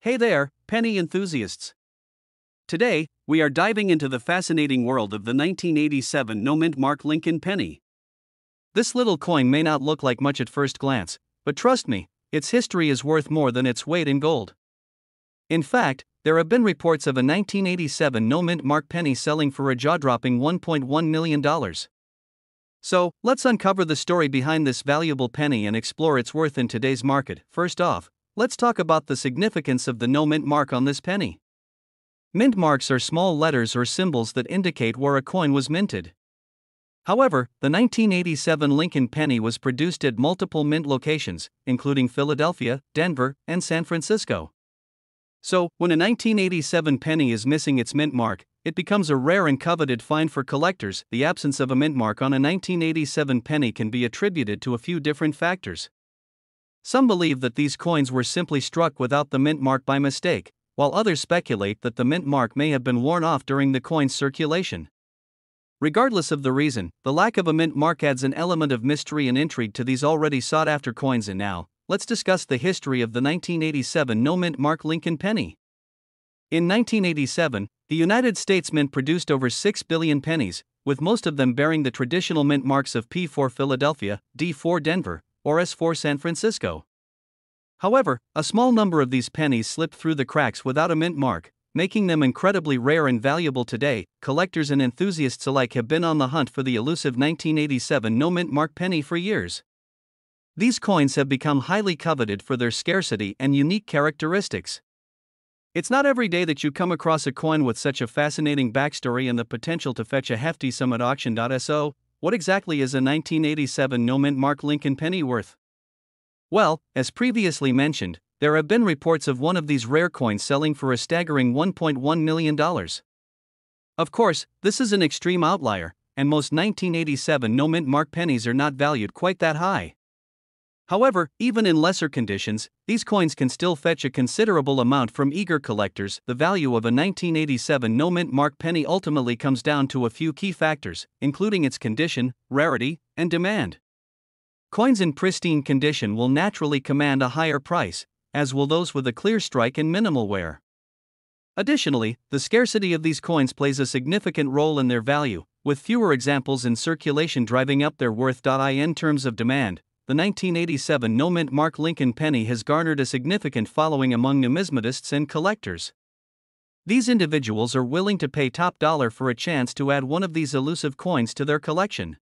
Hey there, penny enthusiasts! Today, we are diving into the fascinating world of the 1987 no-mint Mark Lincoln penny. This little coin may not look like much at first glance, but trust me, its history is worth more than its weight in gold. In fact, there have been reports of a 1987 no-mint Mark penny selling for a jaw-dropping $1.1 million. So, let's uncover the story behind this valuable penny and explore its worth in today's market. First off, let's talk about the significance of the no mint mark on this penny. Mint marks are small letters or symbols that indicate where a coin was minted. However, the 1987 Lincoln penny was produced at multiple mint locations, including Philadelphia, Denver, and San Francisco. So, when a 1987 penny is missing its mint mark, it becomes a rare and coveted find for collectors. The absence of a mint mark on a 1987 penny can be attributed to a few different factors. Some believe that these coins were simply struck without the mint mark by mistake, while others speculate that the mint mark may have been worn off during the coin's circulation. Regardless of the reason, the lack of a mint mark adds an element of mystery and intrigue to these already sought-after coins. And now, let's discuss the history of the 1987 no-mint Mark Lincoln penny. In 1987, the United States Mint produced over 6 billion pennies, with most of them bearing the traditional mint marks of P for Philadelphia, D for Denver, or S for San Francisco. However, a small number of these pennies slipped through the cracks without a mint mark, making them incredibly rare and valuable today. Collectors and enthusiasts alike have been on the hunt for the elusive 1987 no-mint mark penny for years. These coins have become highly coveted for their scarcity and unique characteristics. It's not every day that you come across a coin with such a fascinating backstory and the potential to fetch a hefty sum at auction. So, what exactly is a 1987 no-mint Mark Lincoln penny worth? Well, as previously mentioned, there have been reports of one of these rare coins selling for a staggering $1.1 million. Of course, this is an extreme outlier, and most 1987 no-mint Mark pennies are not valued quite that high. However, even in lesser conditions, these coins can still fetch a considerable amount from eager collectors. The value of a 1987 no-mint Mark penny ultimately comes down to a few key factors, including its condition, rarity, and demand. Coins in pristine condition will naturally command a higher price, as will those with a clear strike and minimal wear. Additionally, the scarcity of these coins plays a significant role in their value, with fewer examples in circulation driving up their worth. In terms of demand, the 1987 no-mint Mark Lincoln penny has garnered a significant following among numismatists and collectors. These individuals are willing to pay top dollar for a chance to add one of these elusive coins to their collection.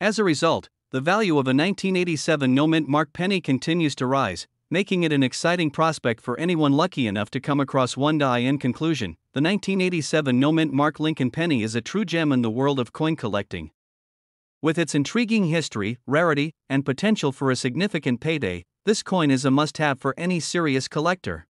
As a result, the value of a 1987 no-mint Mark penny continues to rise, making it an exciting prospect for anyone lucky enough to come across one. In conclusion, the 1987 no-mint Mark Lincoln penny is a true gem in the world of coin collecting. With its intriguing history, rarity, and potential for a significant payday, this coin is a must-have for any serious collector.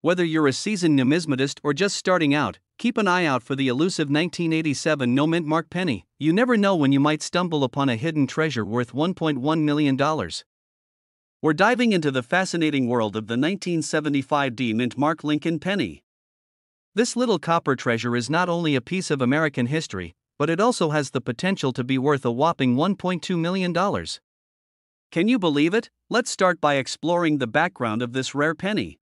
Whether you're a seasoned numismatist or just starting out, keep an eye out for the elusive 1987 no-mint Mark penny. You never know when you might stumble upon a hidden treasure worth $1.1 million. We're diving into the fascinating world of the 1975 D-Mint Mark Lincoln penny. This little copper treasure is not only a piece of American history, but it also has the potential to be worth a whopping $1.2 million. Can you believe it? Let's start by exploring the background of this rare penny.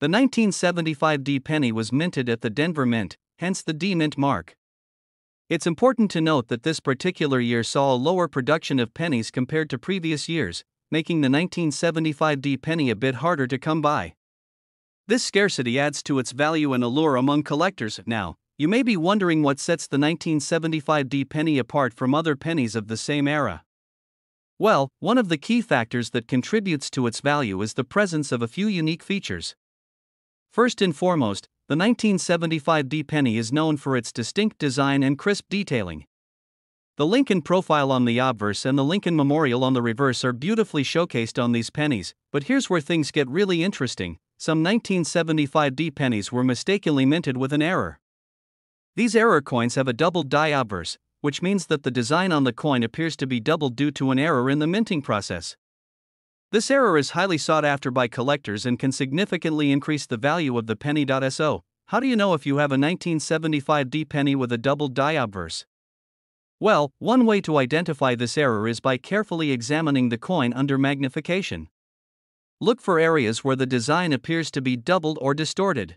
The 1975 D penny was minted at the Denver Mint, hence the D mint mark. It's important to note that this particular year saw a lower production of pennies compared to previous years, making the 1975 D penny a bit harder to come by. This scarcity adds to its value and allure among collectors. Now, you may be wondering what sets the 1975 D penny apart from other pennies of the same era. Well, one of the key factors that contributes to its value is the presence of a few unique features. First and foremost, the 1975 D penny is known for its distinct design and crisp detailing. The Lincoln profile on the obverse and the Lincoln Memorial on the reverse are beautifully showcased on these pennies, but here's where things get really interesting. Some 1975 D pennies were mistakenly minted with an error. These error coins have a double die obverse, which means that the design on the coin appears to be doubled due to an error in the minting process. This error is highly sought after by collectors and can significantly increase the value of the penny. So, how do you know if you have a 1975 D penny with a double die obverse? Well, one way to identify this error is by carefully examining the coin under magnification. Look for areas where the design appears to be doubled or distorted.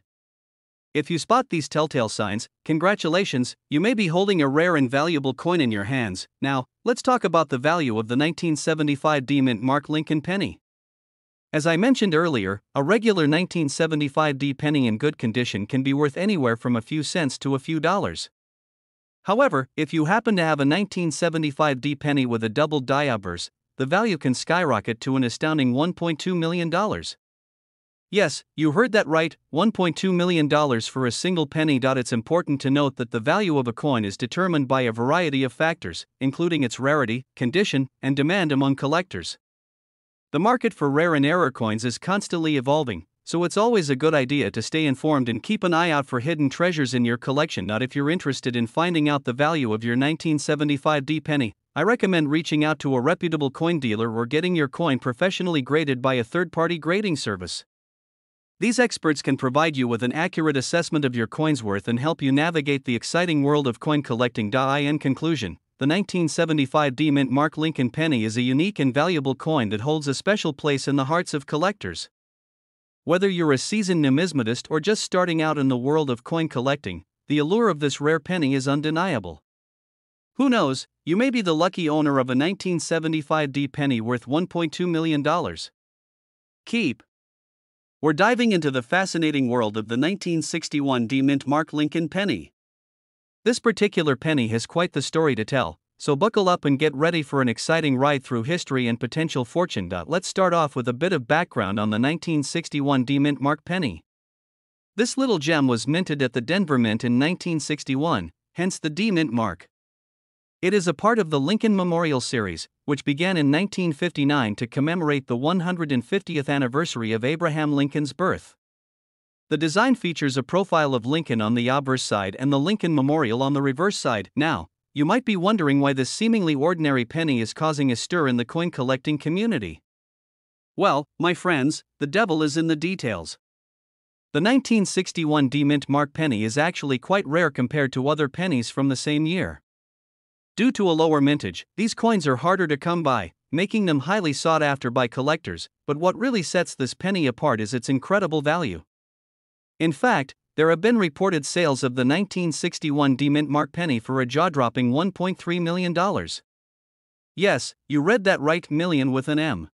If you spot these telltale signs, congratulations, you may be holding a rare and valuable coin in your hands. Now, let's talk about the value of the 1975 D-Mint Mark Lincoln penny. As I mentioned earlier, a regular 1975 D penny in good condition can be worth anywhere from a few cents to a few dollars. However, if you happen to have a 1975 D penny with a double diobers, the value can skyrocket to an astounding $1.2 million. Yes, you heard that right, $1.2 million for a single penny. It's important to note that the value of a coin is determined by a variety of factors, including its rarity, condition, and demand among collectors. The market for rare and error coins is constantly evolving, so it's always a good idea to stay informed and keep an eye out for hidden treasures in your collection. If you're interested in finding out the value of your 1975 D penny, I recommend reaching out to a reputable coin dealer or getting your coin professionally graded by a third-party grading service. These experts can provide you with an accurate assessment of your coin's worth and help you navigate the exciting world of coin collecting. In conclusion, the 1975 D-Mint Mark Lincoln penny is a unique and valuable coin that holds a special place in the hearts of collectors. Whether you're a seasoned numismatist or just starting out in the world of coin collecting, the allure of this rare penny is undeniable. Who knows, you may be the lucky owner of a 1975 D penny worth $1.2 million. We're diving into the fascinating world of the 1961 D-Mint Mark Lincoln penny. This particular penny has quite the story to tell, so buckle up and get ready for an exciting ride through history and potential fortune. Let's start off with a bit of background on the 1961 D-Mint Mark penny. This little gem was minted at the Denver Mint in 1961, hence the D-Mint Mark. It is a part of the Lincoln Memorial Series, which began in 1959 to commemorate the 150th anniversary of Abraham Lincoln's birth. The design features a profile of Lincoln on the obverse side and the Lincoln Memorial on the reverse side. Now, you might be wondering why this seemingly ordinary penny is causing a stir in the coin collecting community. Well, my friends, the devil is in the details. The 1961 D-Mint Mark penny is actually quite rare compared to other pennies from the same year. Due to a lower mintage, these coins are harder to come by, making them highly sought after by collectors, but what really sets this penny apart is its incredible value. In fact, there have been reported sales of the 1961 D-Mint Mark penny for a jaw-dropping $1.3 million. Yes, you read that right, million with an M.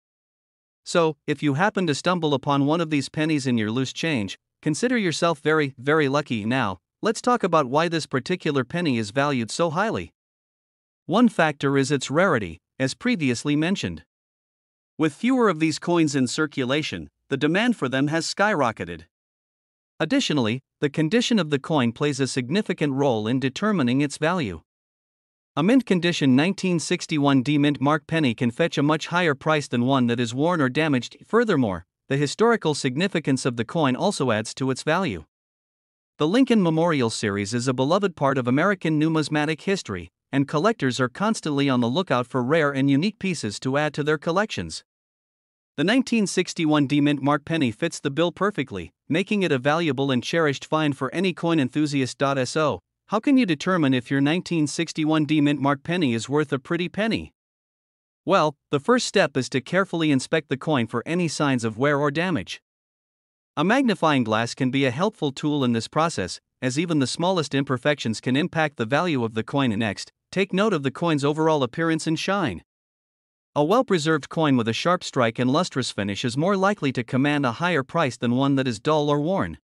So, if you happen to stumble upon one of these pennies in your loose change, consider yourself very, very lucky. Now, let's talk about why this particular penny is valued so highly. One factor is its rarity, as previously mentioned. With fewer of these coins in circulation, the demand for them has skyrocketed. Additionally, the condition of the coin plays a significant role in determining its value. A mint-condition 1961 D-Mint Mark penny can fetch a much higher price than one that is worn or damaged. Furthermore, the historical significance of the coin also adds to its value. The Lincoln Memorial Series is a beloved part of American numismatic history, and collectors are constantly on the lookout for rare and unique pieces to add to their collections. The 1961 D-Mint Mark penny fits the bill perfectly, making it a valuable and cherished find for any coin enthusiast. So, how can you determine if your 1961 D-Mint Mark penny is worth a pretty penny? Well, the first step is to carefully inspect the coin for any signs of wear or damage. A magnifying glass can be a helpful tool in this process, as even the smallest imperfections can impact the value of the coin. Next, take note of the coin's overall appearance and shine. A well-preserved coin with a sharp strike and lustrous finish is more likely to command a higher price than one that is dull or worn.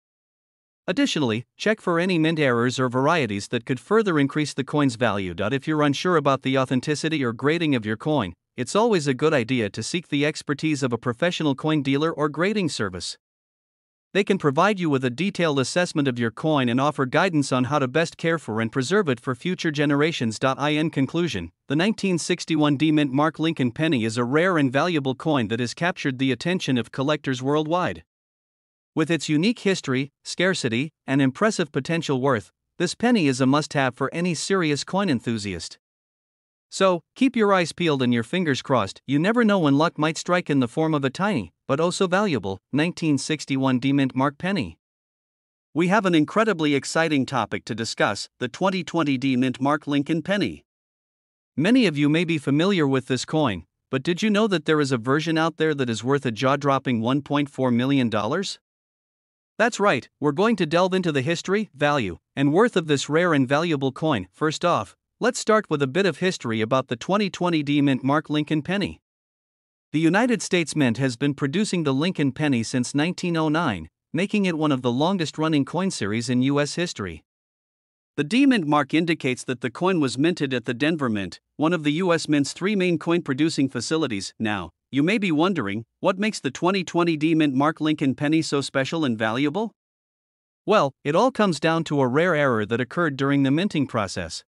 Additionally, check for any mint errors or varieties that could further increase the coin's value. If you're unsure about the authenticity or grading of your coin, it's always a good idea to seek the expertise of a professional coin dealer or grading service. They can provide you with a detailed assessment of your coin and offer guidance on how to best care for and preserve it for future generations. In conclusion, the 1961 D-Mint Mark Lincoln penny is a rare and valuable coin that has captured the attention of collectors worldwide. With its unique history, scarcity, and impressive potential worth, this penny is a must-have for any serious coin enthusiast. So, keep your eyes peeled and your fingers crossed. You never know when luck might strike in the form of a tiny, but oh so valuable, 1961 D-Mint Mark penny. We have an incredibly exciting topic to discuss, the 2020 D-Mint Mark Lincoln penny. Many of you may be familiar with this coin, But did you know that there is a version out there that is worth a jaw-dropping $1.4 million? That's right, we're going to delve into the history, value, and worth of this rare and valuable coin. First off, let's start with a bit of history about the 2020 D-Mint Mark Lincoln Penny. The United States Mint has been producing the Lincoln Penny since 1909, making it one of the longest-running coin series in U.S. history. The D-Mint mark indicates that the coin was minted at the Denver Mint, one of the U.S. Mint's three main coin-producing facilities. Now, you may be wondering, what makes the 2020 D-Mint Mark Lincoln Penny so special and valuable? Well, it all comes down to a rare error that occurred during the minting process.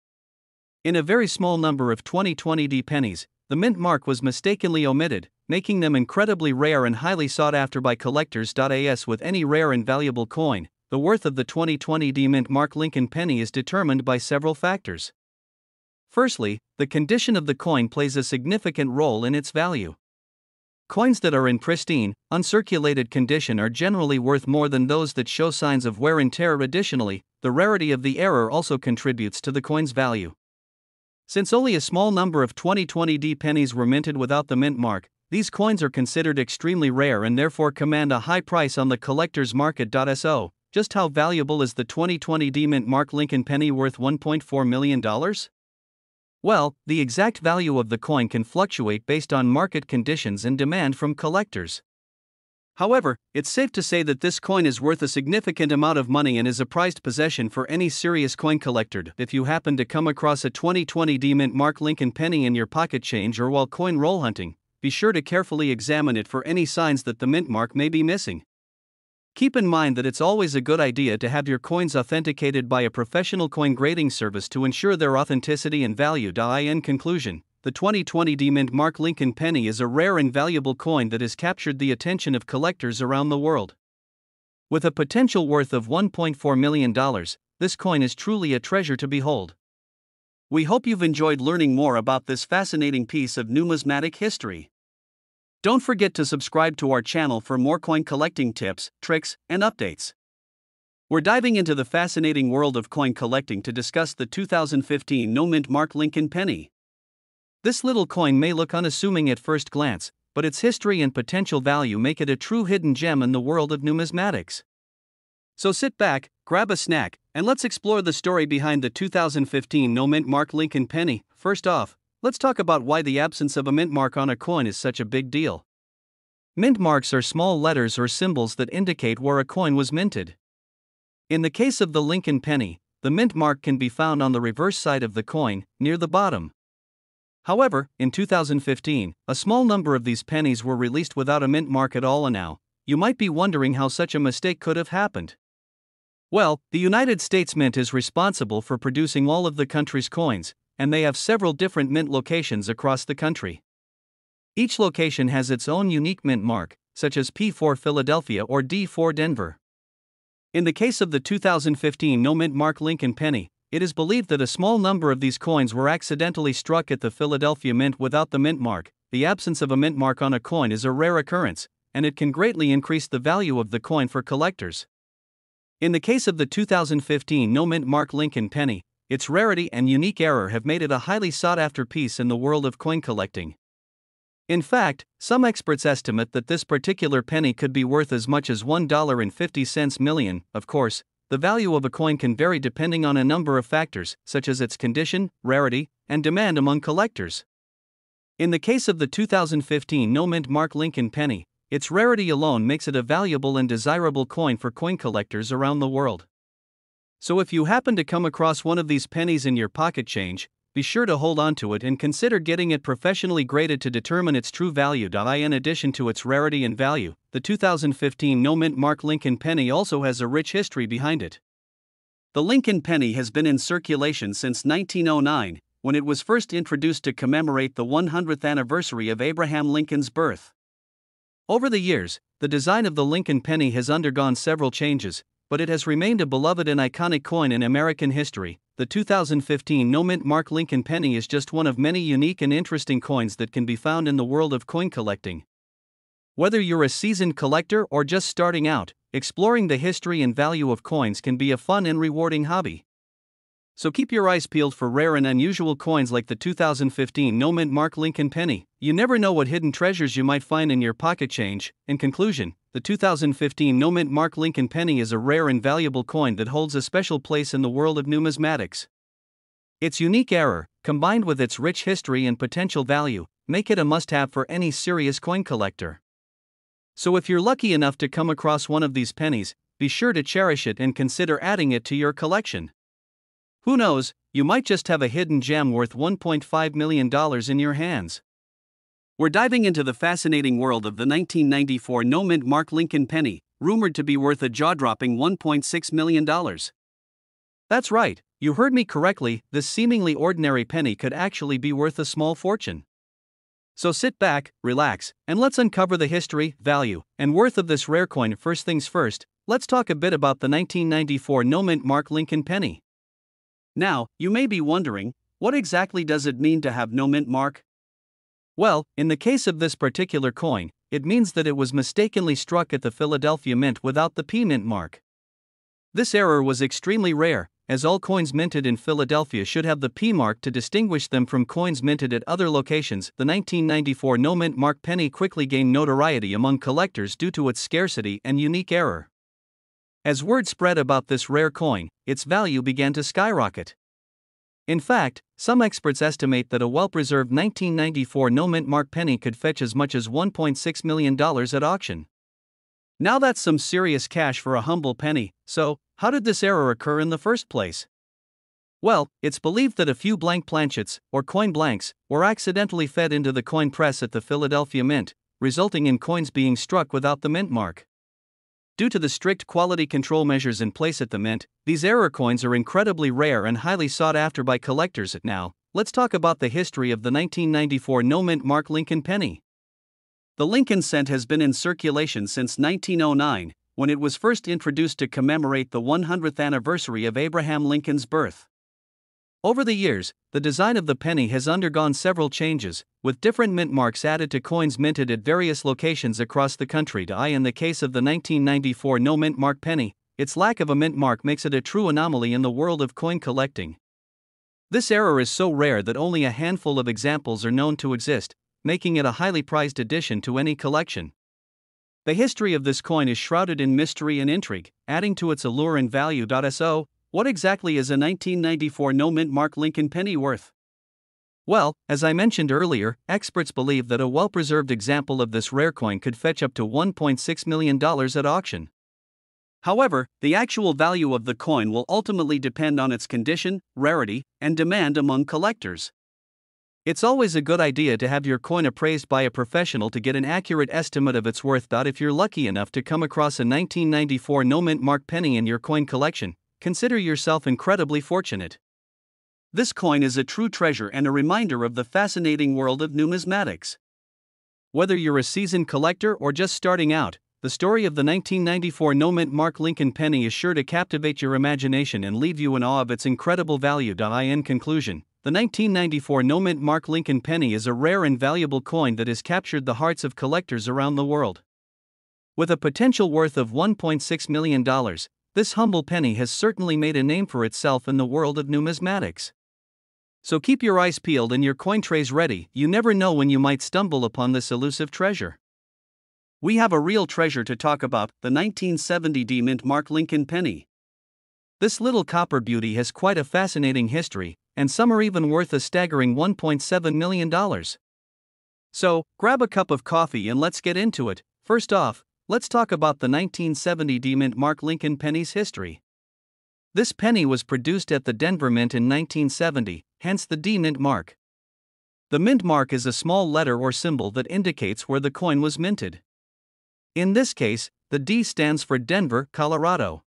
In a very small number of 2020 D pennies, the mint mark was mistakenly omitted, making them incredibly rare and highly sought after by collectors. As with any rare and valuable coin, the worth of the 2020 D Mint Mark Lincoln Penny is determined by several factors. Firstly, the condition of the coin plays a significant role in its value. Coins that are in pristine, uncirculated condition are generally worth more than those that show signs of wear and tear. Additionally, the rarity of the error also contributes to the coin's value. Since only a small number of 2020 D pennies were minted without the mint mark, these coins are considered extremely rare and therefore command a high price on the collector's market. So, just how valuable is the 2020 D Mint Mark Lincoln Penny worth $1.4 million? Well, the exact value of the coin can fluctuate based on market conditions and demand from collectors. However, it's safe to say that this coin is worth a significant amount of money and is a prized possession for any serious coin collector. If you happen to come across a 2020 D-Mint Mark Lincoln Penny in your pocket change or while coin roll hunting, be sure to carefully examine it for any signs that the mint mark may be missing. Keep in mind that it's always a good idea to have your coins authenticated by a professional coin grading service to ensure their authenticity and value. In conclusion, the 2020 D-Mint Mark Lincoln Penny is a rare and valuable coin that has captured the attention of collectors around the world. With a potential worth of $1.4 million, this coin is truly a treasure to behold. We hope you've enjoyed learning more about this fascinating piece of numismatic history. Don't forget to subscribe to our channel for more coin collecting tips, tricks, and updates. We're diving into the fascinating world of coin collecting to discuss the 2015 No-Mint Mark Lincoln Penny. This little coin may look unassuming at first glance, but its history and potential value make it a true hidden gem in the world of numismatics. So sit back, grab a snack, and let's explore the story behind the 2015 No-Mint Mark Lincoln Penny. First off, let's talk about why the absence of a mint mark on a coin is such a big deal. Mint marks are small letters or symbols that indicate where a coin was minted. In the case of the Lincoln Penny, the mint mark can be found on the reverse side of the coin, near the bottom. However, in 2015, a small number of these pennies were released without a mint mark at all. And now, you might be wondering how such a mistake could have happened. Well, the United States Mint is responsible for producing all of the country's coins, and they have several different mint locations across the country. Each location has its own unique mint mark, such as P4 Philadelphia or D4 Denver. In the case of the 2015 No Mint Mark Lincoln Penny, it is believed that a small number of these coins were accidentally struck at the Philadelphia Mint without the mint mark. The absence of a mint mark on a coin is a rare occurrence, and it can greatly increase the value of the coin for collectors. In the case of the 2015 No Mint Mark Lincoln Penny, its rarity and unique error have made it a highly sought-after piece in the world of coin collecting. In fact, some experts estimate that this particular penny could be worth as much as $1.50 million. Of course, the value of a coin can vary depending on a number of factors, such as its condition, rarity, and demand among collectors. In the case of the 2015 No Mint Mark Lincoln Penny, its rarity alone makes it a valuable and desirable coin for coin collectors around the world. So if you happen to come across one of these pennies in your pocket change, be sure to hold on to it and consider getting it professionally graded to determine its true value. In addition to its rarity and value, the 2015 No Mint Mark Lincoln Penny also has a rich history behind it. The Lincoln Penny has been in circulation since 1909, when it was first introduced to commemorate the 100th anniversary of Abraham Lincoln's birth. Over the years, the design of the Lincoln Penny has undergone several changes, but it has remained a beloved and iconic coin in American history. The 2015 No Mint Mark Lincoln Penny is just one of many unique and interesting coins that can be found in the world of coin collecting. Whether you're a seasoned collector or just starting out, exploring the history and value of coins can be a fun and rewarding hobby. So keep your eyes peeled for rare and unusual coins like the 2015 No Mint Mark Lincoln Penny. You never know what hidden treasures you might find in your pocket change. In conclusion, the 2015 No Mint Mark Lincoln Penny is a rare and valuable coin that holds a special place in the world of numismatics. Its unique error, combined with its rich history and potential value, make it a must-have for any serious coin collector. So if you're lucky enough to come across one of these pennies, be sure to cherish it and consider adding it to your collection. Who knows, you might just have a hidden gem worth $1.5 million in your hands. We're diving into the fascinating world of the 1994 No Mint Mark Lincoln Penny, rumored to be worth a jaw-dropping $1.6 million. That's right, you heard me correctly, this seemingly ordinary penny could actually be worth a small fortune. So sit back, relax, and let's uncover the history, value, and worth of this rare coin. First things first, let's talk a bit about the 1994 No Mint Mark Lincoln Penny. Now, you may be wondering, what exactly does it mean to have no mint mark? Well, in the case of this particular coin, it means that it was mistakenly struck at the Philadelphia Mint without the P-Mint mark. This error was extremely rare, as all coins minted in Philadelphia should have the P mark to distinguish them from coins minted at other locations. The 1994 No Mint Mark Penny quickly gained notoriety among collectors due to its scarcity and unique error. As word spread about this rare coin, its value began to skyrocket. In fact, some experts estimate that a well-preserved 1994 No Mint Mark Penny could fetch as much as $1.6 million at auction. Now that's some serious cash for a humble penny. So, how did this error occur in the first place? Well, it's believed that a few blank planchets, or coin blanks, were accidentally fed into the coin press at the Philadelphia Mint, resulting in coins being struck without the mint mark. Due to the strict quality control measures in place at the Mint, these error coins are incredibly rare and highly sought after by collectors. Now, let's talk about the history of the 1994 No Mint Mark Lincoln Penny. The Lincoln cent has been in circulation since 1909, when it was first introduced to commemorate the 100th anniversary of Abraham Lincoln's birth. Over the years, the design of the penny has undergone several changes, with different mint marks added to coins minted at various locations across the country. In the case of the 1994 No Mint Mark Penny, its lack of a mint mark makes it a true anomaly in the world of coin collecting. This error is so rare that only a handful of examples are known to exist, making it a highly prized addition to any collection. The history of this coin is shrouded in mystery and intrigue, adding to its allure and value. So, what exactly is a 1994 No Mint Mark Lincoln Penny worth? Well, as I mentioned earlier, experts believe that a well-preserved example of this rare coin could fetch up to $1.6 million at auction. However, the actual value of the coin will ultimately depend on its condition, rarity, and demand among collectors. It's always a good idea to have your coin appraised by a professional to get an accurate estimate of its worth. If you're lucky enough to come across a 1994 No Mint Mark Penny in your coin collection, consider yourself incredibly fortunate. This coin is a true treasure and a reminder of the fascinating world of numismatics. Whether you're a seasoned collector or just starting out, the story of the 1994 No Mint Mark Lincoln Penny is sure to captivate your imagination and leave you in awe of its incredible value. In conclusion, the 1994 No Mint Mark Lincoln Penny is a rare and valuable coin that has captured the hearts of collectors around the world. With a potential worth of $1.6 million, this humble penny has certainly made a name for itself in the world of numismatics. So keep your eyes peeled and your coin trays ready. You never know when you might stumble upon this elusive treasure. We have a real treasure to talk about, the 1970 No Mint Mark Lincoln Penny. This little copper beauty has quite a fascinating history, and some are even worth a staggering $1.7 million. So, grab a cup of coffee and let's get into it. First off, let's talk about the 1970 No Mint Mark Lincoln Penny's history. This penny was produced at the Denver Mint in 1970, hence the No Mint Mark. The mint mark is a small letter or symbol that indicates where the coin was minted. In this case, the D stands for Denver, Colorado.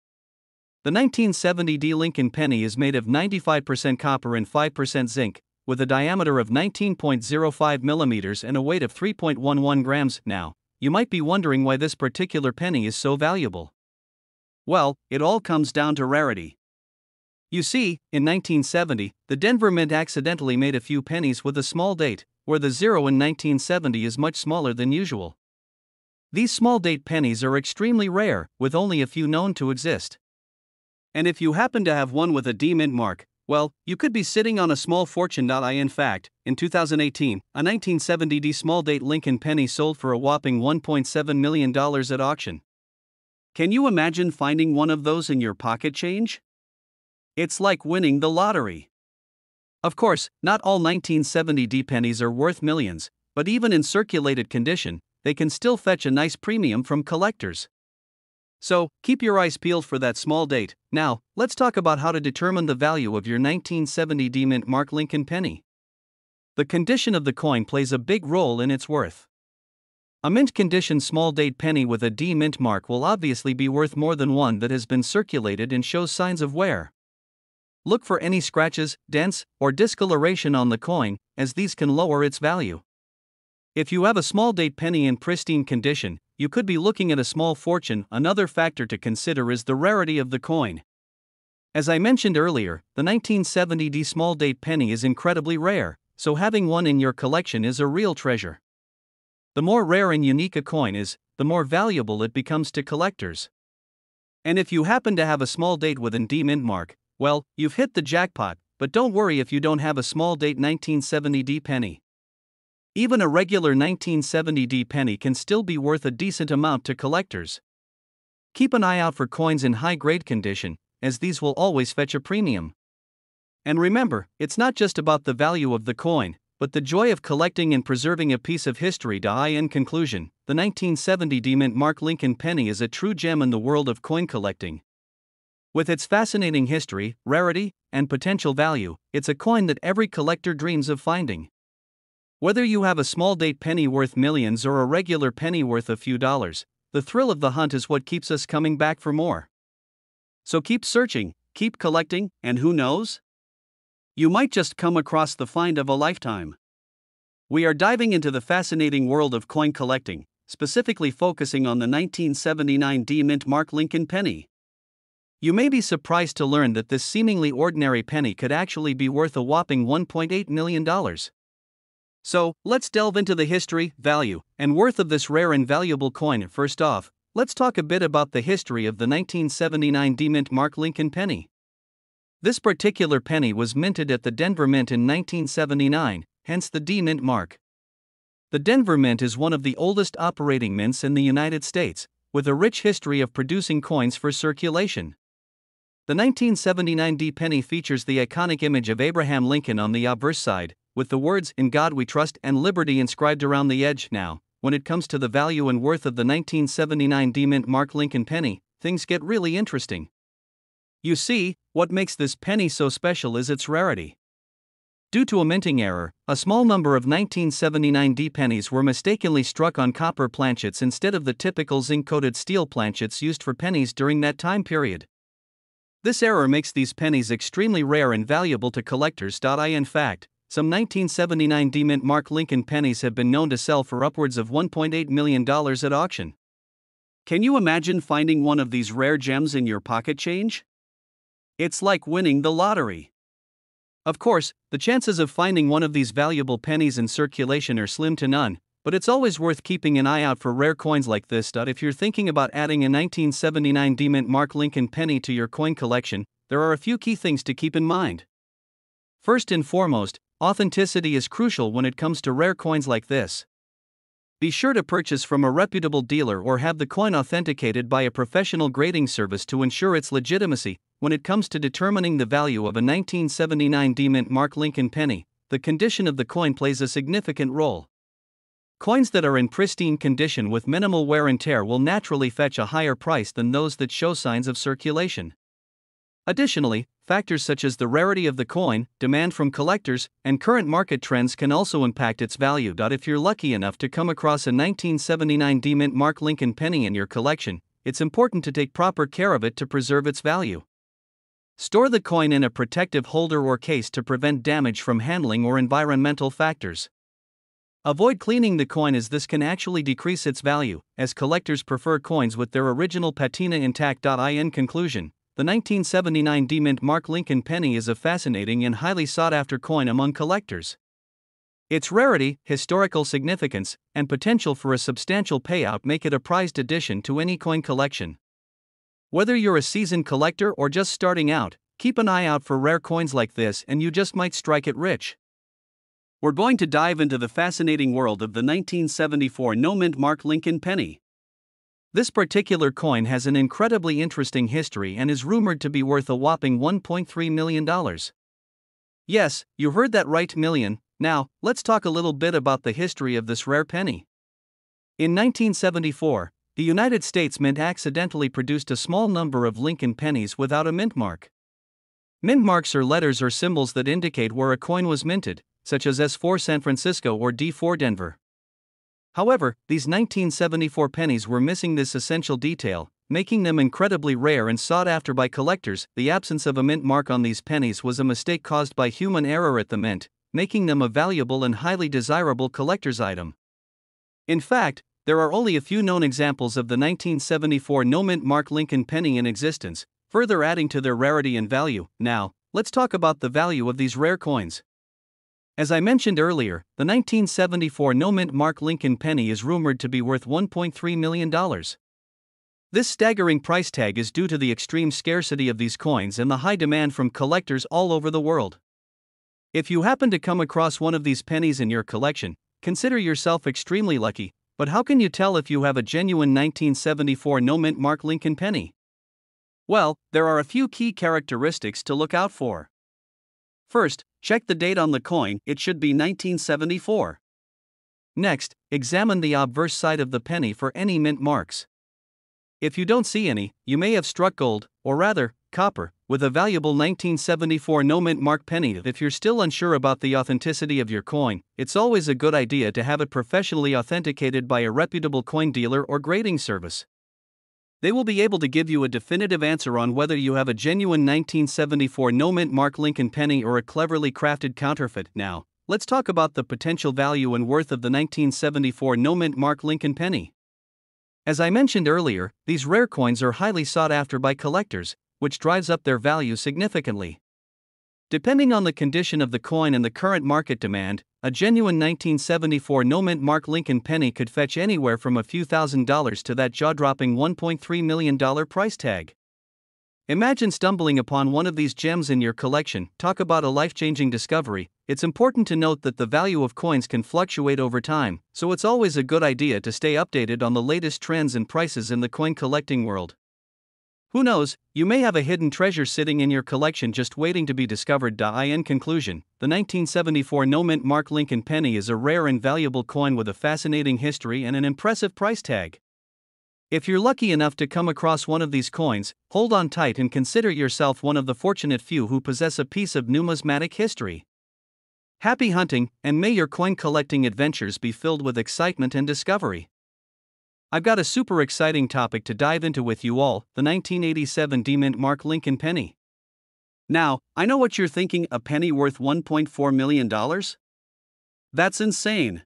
The 1970 No Lincoln Penny is made of 95% copper and 5% zinc, with a diameter of 19.05 millimeters and a weight of 3.11 grams. Now, you might be wondering why this particular penny is so valuable. Well, it all comes down to rarity. You see, in 1970, the Denver Mint accidentally made a few pennies with a small date, where the zero in 1970 is much smaller than usual. These small date pennies are extremely rare, with only a few known to exist. And if you happen to have one with a D mint mark, Well, you could be sitting on a small fortune. In fact, in 2018, a 1970 small-date Lincoln Penny sold for a whopping $1.7 million at auction. Can you imagine finding one of those in your pocket change? It's like winning the lottery. Of course, not all 1970 pennies are worth millions, but even in circulated condition, they can still fetch a nice premium from collectors. So, keep your eyes peeled for that small date. Now, let's talk about how to determine the value of your 1970 Mint Mark Lincoln Penny. The condition of the coin plays a big role in its worth. A mint-condition small-date penny with a D mint mark will obviously be worth more than one that has been circulated and shows signs of wear. Look for any scratches, dents, or discoloration on the coin, as these can lower its value. If you have a small-date penny in pristine condition, you could be looking at a small fortune. Another factor to consider is the rarity of the coin. As I mentioned earlier, the 1970 small-date penny is incredibly rare, so having one in your collection is a real treasure. The more rare and unique a coin is, the more valuable it becomes to collectors. And if you happen to have a small-date with an D mint mark, well, you've hit the jackpot, but don't worry if you don't have a small-date 1970 penny. Even a regular 1970 penny can still be worth a decent amount to collectors. Keep an eye out for coins in high-grade condition, as these will always fetch a premium. And remember, it's not just about the value of the coin, but the joy of collecting and preserving a piece of history. In conclusion, the 1970 Mint Mark Lincoln Penny is a true gem in the world of coin collecting. With its fascinating history, rarity, and potential value, it's a coin that every collector dreams of finding. Whether you have a small-date penny worth millions or a regular penny worth a few dollars, the thrill of the hunt is what keeps us coming back for more. So keep searching, keep collecting, and who knows? You might just come across the find of a lifetime. We are diving into the fascinating world of coin collecting, specifically focusing on the 1979 Mint Mark Lincoln Penny. You may be surprised to learn that this seemingly ordinary penny could actually be worth a whopping $1.8 million. So, let's delve into the history, value, and worth of this rare and valuable coin. First off, let's talk a bit about the history of the 1979 Mint Mark Lincoln Penny. This particular penny was minted at the Denver Mint in 1979, hence the Mint mark. The Denver Mint is one of the oldest operating mints in the United States, with a rich history of producing coins for circulation. The 1979 penny features the iconic image of Abraham Lincoln on the obverse side, with the words "In God We Trust" and "Liberty" inscribed around the edge. Now, when it comes to the value and worth of the 1979 Mint Mark Lincoln Penny, things get really interesting. You see, what makes this penny so special is its rarity. Due to a minting error, a small number of 1979 pennies were mistakenly struck on copper planchets instead of the typical zinc-coated steel planchets used for pennies during that time period. This error makes these pennies extremely rare and valuable to collectors. In fact, some 1979 Mint Mark Lincoln pennies have been known to sell for upwards of $1.8 million at auction. Can you imagine finding one of these rare gems in your pocket change? It's like winning the lottery. Of course, the chances of finding one of these valuable pennies in circulation are slim to none, but it's always worth keeping an eye out for rare coins like this. If you're thinking about adding a 1979 Mint Mark Lincoln penny to your coin collection, there are a few key things to keep in mind. First and foremost, authenticity is crucial when it comes to rare coins like this. Be sure to purchase from a reputable dealer or have the coin authenticated by a professional grading service to ensure its legitimacy. When it comes to determining the value of a 1979 Mint Mark Lincoln penny, the condition of the coin plays a significant role. Coins that are in pristine condition with minimal wear and tear will naturally fetch a higher price than those that show signs of circulation. Additionally, factors such as the rarity of the coin, demand from collectors, and current market trends can also impact its value. If you're lucky enough to come across a 1979 Mint Mark Lincoln penny in your collection, it's important to take proper care of it to preserve its value. Store the coin in a protective holder or case to prevent damage from handling or environmental factors. Avoid cleaning the coin, as this can actually decrease its value, as collectors prefer coins with their original patina intact. In conclusion, the 1979 Mint Mark Lincoln Penny is a fascinating and highly sought-after coin among collectors. Its rarity, historical significance, and potential for a substantial payout make it a prized addition to any coin collection. Whether you're a seasoned collector or just starting out, Keep an eye out for rare coins like this and you just might strike it rich. We're going to dive into the fascinating world of the 1974 no-mint Mark Lincoln penny. This particular coin has an incredibly interesting history and is rumored to be worth a whopping $1.3 million. Yes, you heard that right, million. Now, let's talk a little bit about the history of this rare penny. In 1974, the United States Mint accidentally produced a small number of Lincoln pennies without a mint mark. Mint marks are letters or symbols that indicate where a coin was minted, such as S for San Francisco or D for Denver. However, these 1974 pennies were missing this essential detail, making them incredibly rare and sought after by collectors. The absence of a mint mark on these pennies was a mistake caused by human error at the mint, making them a valuable and highly desirable collector's item. In fact, there are only a few known examples of the 1974 no-mint Mark Lincoln penny in existence, further adding to their rarity and value. Now, let's talk about the value of these rare coins. As I mentioned earlier, the 1974 no-mint Mark Lincoln penny is rumored to be worth $1.3 million. This staggering price tag is due to the extreme scarcity of these coins and the high demand from collectors all over the world. If you happen to come across one of these pennies in your collection, consider yourself extremely lucky, but how can you tell if you have a genuine 1974 no-mint Mark Lincoln penny? Well, there are a few key characteristics to look out for. First, check the date on the coin, it should be 1974. Next, examine the obverse side of the penny for any mint marks. If you don't see any, you may have struck gold, or rather, copper, with a valuable 1974 no-mint mark penny. If you're still unsure about the authenticity of your coin, it's always a good idea to have it professionally authenticated by a reputable coin dealer or grading service. They will be able to give you a definitive answer on whether you have a genuine 1974 no-mint Mark Lincoln penny or a cleverly crafted counterfeit. Now, let's talk about the potential value and worth of the 1974 no-mint Mark Lincoln penny. As I mentioned earlier, these rare coins are highly sought after by collectors, which drives up their value significantly. Depending on the condition of the coin and the current market demand, a genuine 1974 no-mint Mark Lincoln penny could fetch anywhere from a few $1,000s to that jaw-dropping $1.3 million price tag. Imagine stumbling upon one of these gems in your collection. Talk about a life-changing discovery. It's important to note that the value of coins can fluctuate over time, so it's always a good idea to stay updated on the latest trends and prices in the coin collecting world. Who knows, you may have a hidden treasure sitting in your collection just waiting to be discovered. In conclusion, the 1974 no-mint Mark Lincoln penny is a rare and valuable coin with a fascinating history and an impressive price tag. If you're lucky enough to come across one of these coins, hold on tight and consider yourself one of the fortunate few who possess a piece of numismatic history. Happy hunting, and may your coin collecting adventures be filled with excitement and discovery. I've got a super exciting topic to dive into with you all, the 1987 D-Mint Mark Lincoln penny. Now, I know what you're thinking, a penny worth $1.4 million? That's insane.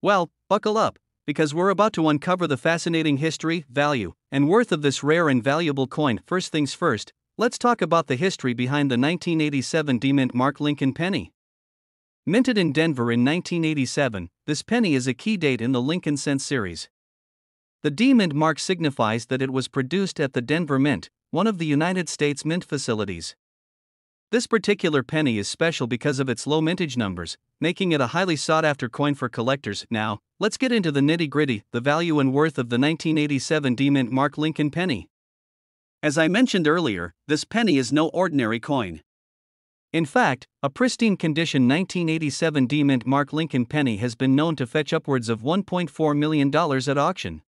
Well, buckle up, because we're about to uncover the fascinating history, value, and worth of this rare and valuable coin. First things first, let's talk about the history behind the 1987 D-Mint Mark Lincoln penny. Minted in Denver in 1987, this penny is a key date in the Lincoln Cent series. The D-Mint mark signifies that it was produced at the Denver Mint, one of the United States Mint facilities. This particular penny is special because of its low mintage numbers, making it a highly sought-after coin for collectors. Now, let's get into the nitty-gritty, the value and worth of the 1987 D-Mint Mark Lincoln penny. As I mentioned earlier, this penny is no ordinary coin. In fact, a pristine condition 1987 D-Mint Mark Lincoln penny has been known to fetch upwards of $1.4 million at auction.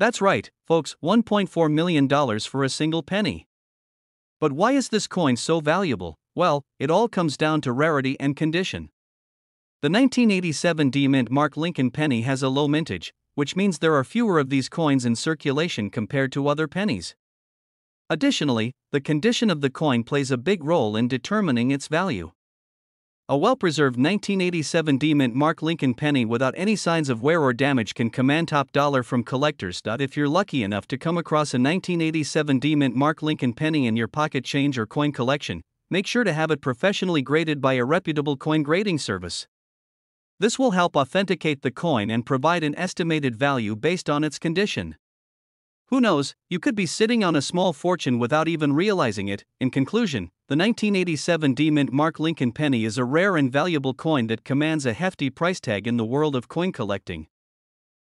That's right, folks, $1.4 million for a single penny. But why is this coin so valuable? Well, it all comes down to rarity and condition. The 1987 D-Mint Mark Lincoln penny has a low mintage, which means there are fewer of these coins in circulation compared to other pennies. Additionally, the condition of the coin plays a big role in determining its value. A well-preserved 1987 D-Mint Mark Lincoln penny without any signs of wear or damage can command top dollar from collectors. If you're lucky enough to come across a 1987 D-Mint Mark Lincoln penny in your pocket change or coin collection, make sure to have it professionally graded by a reputable coin grading service. This will help authenticate the coin and provide an estimated value based on its condition. Who knows, you could be sitting on a small fortune without even realizing it. In conclusion, the 1987 D-Mint Mark Lincoln penny is a rare and valuable coin that commands a hefty price tag in the world of coin collecting.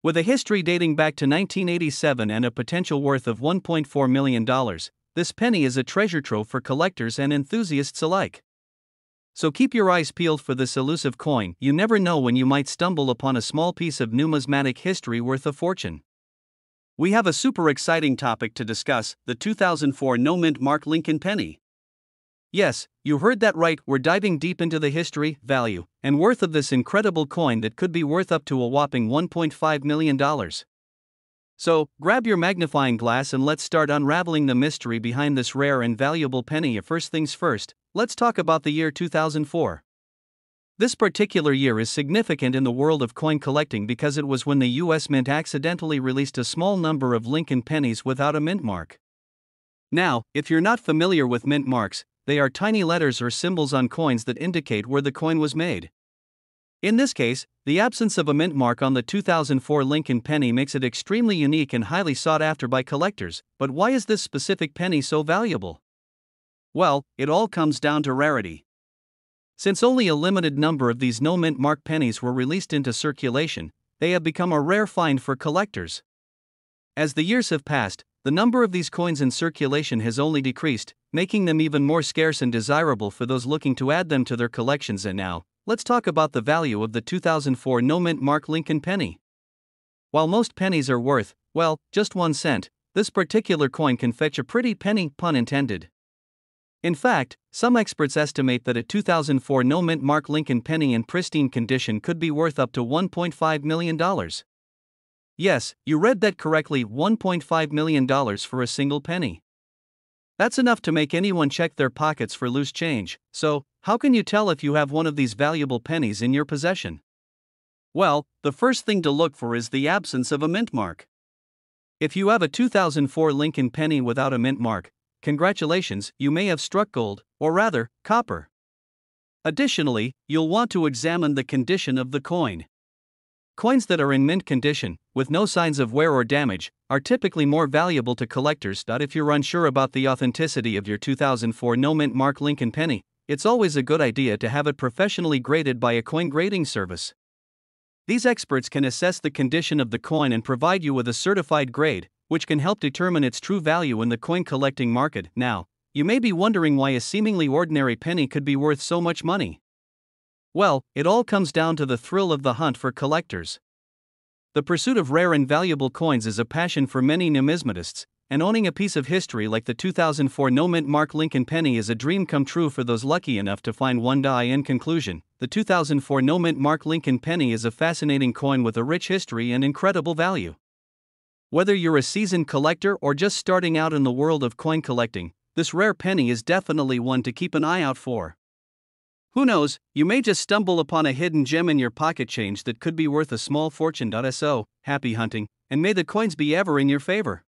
With a history dating back to 1987 and a potential worth of $1.4 million, this penny is a treasure trove for collectors and enthusiasts alike. So keep your eyes peeled for this elusive coin. You never know when you might stumble upon a small piece of numismatic history worth a fortune. We have a super exciting topic to discuss, the 2004 No-Mint Mark Lincoln penny. Yes, you heard that right, we're diving deep into the history, value, and worth of this incredible coin that could be worth up to a whopping $1.5 million. So, grab your magnifying glass and let's start unraveling the mystery behind this rare and valuable penny. First things first, let's talk about the year 2004. This particular year is significant in the world of coin collecting because it was when the US Mint accidentally released a small number of Lincoln pennies without a mint mark. Now, if you're not familiar with mint marks, they are tiny letters or symbols on coins that indicate where the coin was made. In this case, the absence of a mint mark on the 2004 Lincoln penny makes it extremely unique and highly sought after by collectors. But why is this specific penny so valuable? Well, it all comes down to rarity. Since only a limited number of these no-mint mark pennies were released into circulation, they have become a rare find for collectors. As the years have passed, the number of these coins in circulation has only decreased, making them even more scarce and desirable for those looking to add them to their collections. And now, let's talk about the value of the 2004 No-Mint Mark Lincoln penny. While most pennies are worth, well, just 1 cent, this particular coin can fetch a pretty penny, pun intended. In fact, some experts estimate that a 2004 No-Mint Mark Lincoln penny in pristine condition could be worth up to $1.5 million. Yes, you read that correctly, $1.5 million for a single penny. That's enough to make anyone check their pockets for loose change. So, how can you tell if you have one of these valuable pennies in your possession? Well, the first thing to look for is the absence of a mint mark. If you have a 2004 Lincoln penny without a mint mark, congratulations, you may have struck gold, or rather, copper. Additionally, you'll want to examine the condition of the coin. Coins that are in mint condition, with no signs of wear or damage, are typically more valuable to collectors. If you're unsure about the authenticity of your 2004 No-Mint Mark Lincoln penny, it's always a good idea to have it professionally graded by a coin grading service. These experts can assess the condition of the coin and provide you with a certified grade, which can help determine its true value in the coin collecting market. Now, you may be wondering why a seemingly ordinary penny could be worth so much money. Well, it all comes down to the thrill of the hunt for collectors. The pursuit of rare and valuable coins is a passion for many numismatists, and owning a piece of history like the 2004 No-Mint Mark Lincoln penny is a dream come true for those lucky enough to find one. In conclusion, the 2004 No-Mint Mark Lincoln penny is a fascinating coin with a rich history and incredible value. Whether you're a seasoned collector or just starting out in the world of coin collecting, this rare penny is definitely one to keep an eye out for. Who knows, you may just stumble upon a hidden gem in your pocket change that could be worth a small fortune. So, happy hunting, and may the coins be ever in your favor.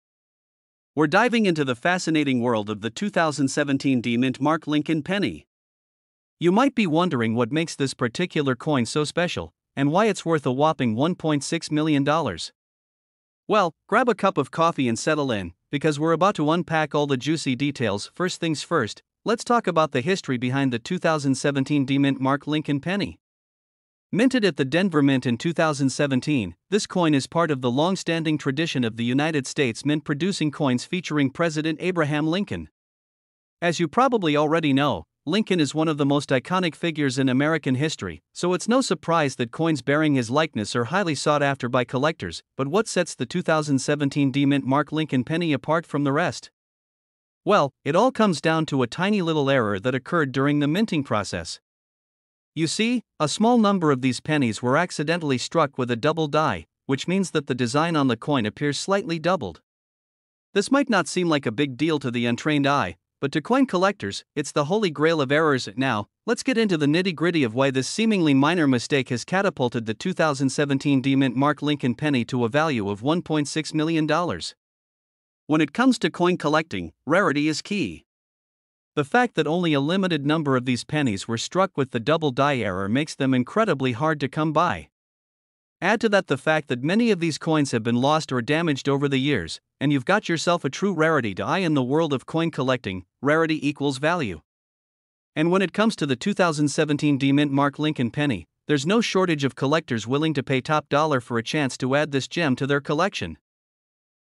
We're diving into the fascinating world of the 2017 D-Mint Mark Lincoln penny. You might be wondering what makes this particular coin so special, and why it's worth a whopping $1.6 million. Well, grab a cup of coffee and settle in, because we're about to unpack all the juicy details. First things first, let's talk about the history behind the 2017 D-Mint Mark Lincoln penny. Minted at the Denver Mint in 2017, this coin is part of the long-standing tradition of the United States Mint producing coins featuring President Abraham Lincoln. As you probably already know, Lincoln is one of the most iconic figures in American history, so it's no surprise that coins bearing his likeness are highly sought after by collectors. But what sets the 2017 D-Mint Mark Lincoln penny apart from the rest? Well, it all comes down to a tiny little error that occurred during the minting process. You see, a small number of these pennies were accidentally struck with a double die, which means that the design on the coin appears slightly doubled. This might not seem like a big deal to the untrained eye, but to coin collectors, it's the holy grail of errors. Now, let's get into the nitty-gritty of why this seemingly minor mistake has catapulted the 2017 D-Mint Mark Lincoln penny to a value of $1.6 million. When it comes to coin collecting, rarity is key. The fact that only a limited number of these pennies were struck with the double die error makes them incredibly hard to come by. Add to that the fact that many of these coins have been lost or damaged over the years, and you've got yourself a true rarity to eye in the world of coin collecting. Rarity equals value. And when it comes to the 2017 D-Mint Mark Lincoln penny, there's no shortage of collectors willing to pay top dollar for a chance to add this gem to their collection.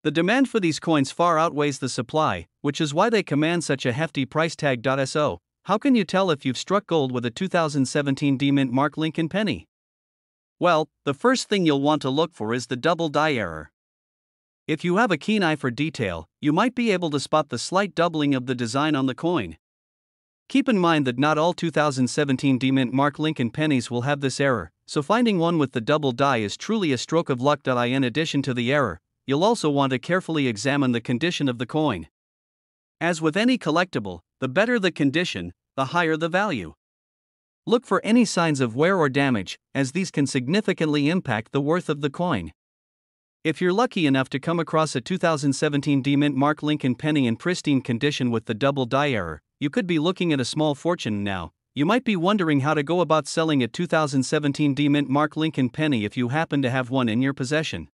The demand for these coins far outweighs the supply, which is why they command such a hefty price tag. So, how can you tell if you've struck gold with a 2017 D-Mint Mark Lincoln penny? Well, the first thing you'll want to look for is the double die error. If you have a keen eye for detail, you might be able to spot the slight doubling of the design on the coin. Keep in mind that not all 2017 D-Mint Mark Lincoln pennies will have this error, so finding one with the double die is truly a stroke of luck. In addition to the error, you'll also want to carefully examine the condition of the coin. As with any collectible, the better the condition, the higher the value. Look for any signs of wear or damage, as these can significantly impact the worth of the coin. If you're lucky enough to come across a 2017 D-Mint Mark Lincoln penny in pristine condition with the double die error, you could be looking at a small fortune now. You might be wondering how to go about selling a 2017 D-Mint Mark Lincoln penny if you happen to have one in your possession.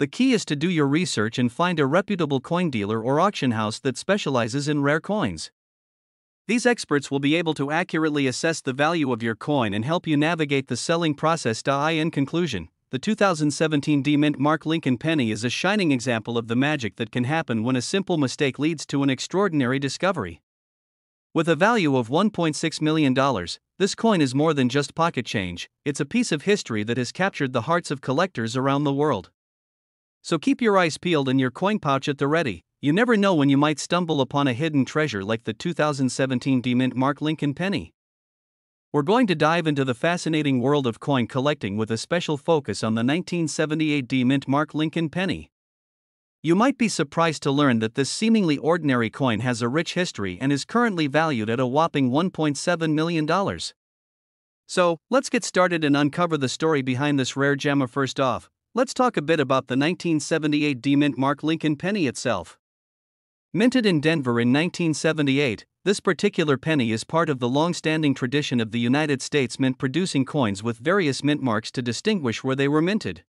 The key is to do your research and find a reputable coin dealer or auction house that specializes in rare coins. These experts will be able to accurately assess the value of your coin and help you navigate the selling process. In conclusion, the 2017 D-Mint Mark Lincoln penny is a shining example of the magic that can happen when a simple mistake leads to an extraordinary discovery. With a value of $1.6 million, this coin is more than just pocket change. It's a piece of history that has captured the hearts of collectors around the world. So keep your eyes peeled and your coin pouch at the ready. You never know when you might stumble upon a hidden treasure like the 2017 D-Mint Mark Lincoln penny. We're going to dive into the fascinating world of coin collecting with a special focus on the 1978 D-Mint Mark Lincoln penny. You might be surprised to learn that this seemingly ordinary coin has a rich history and is currently valued at a whopping $1.7 million. So, let's get started and uncover the story behind this rare gem. First off, let's talk a bit about the 1978 D-Mint Mark Lincoln penny itself. Minted in Denver in 1978, this particular penny is part of the long-standing tradition of the United States Mint producing coins with various mint marks to distinguish where they were minted.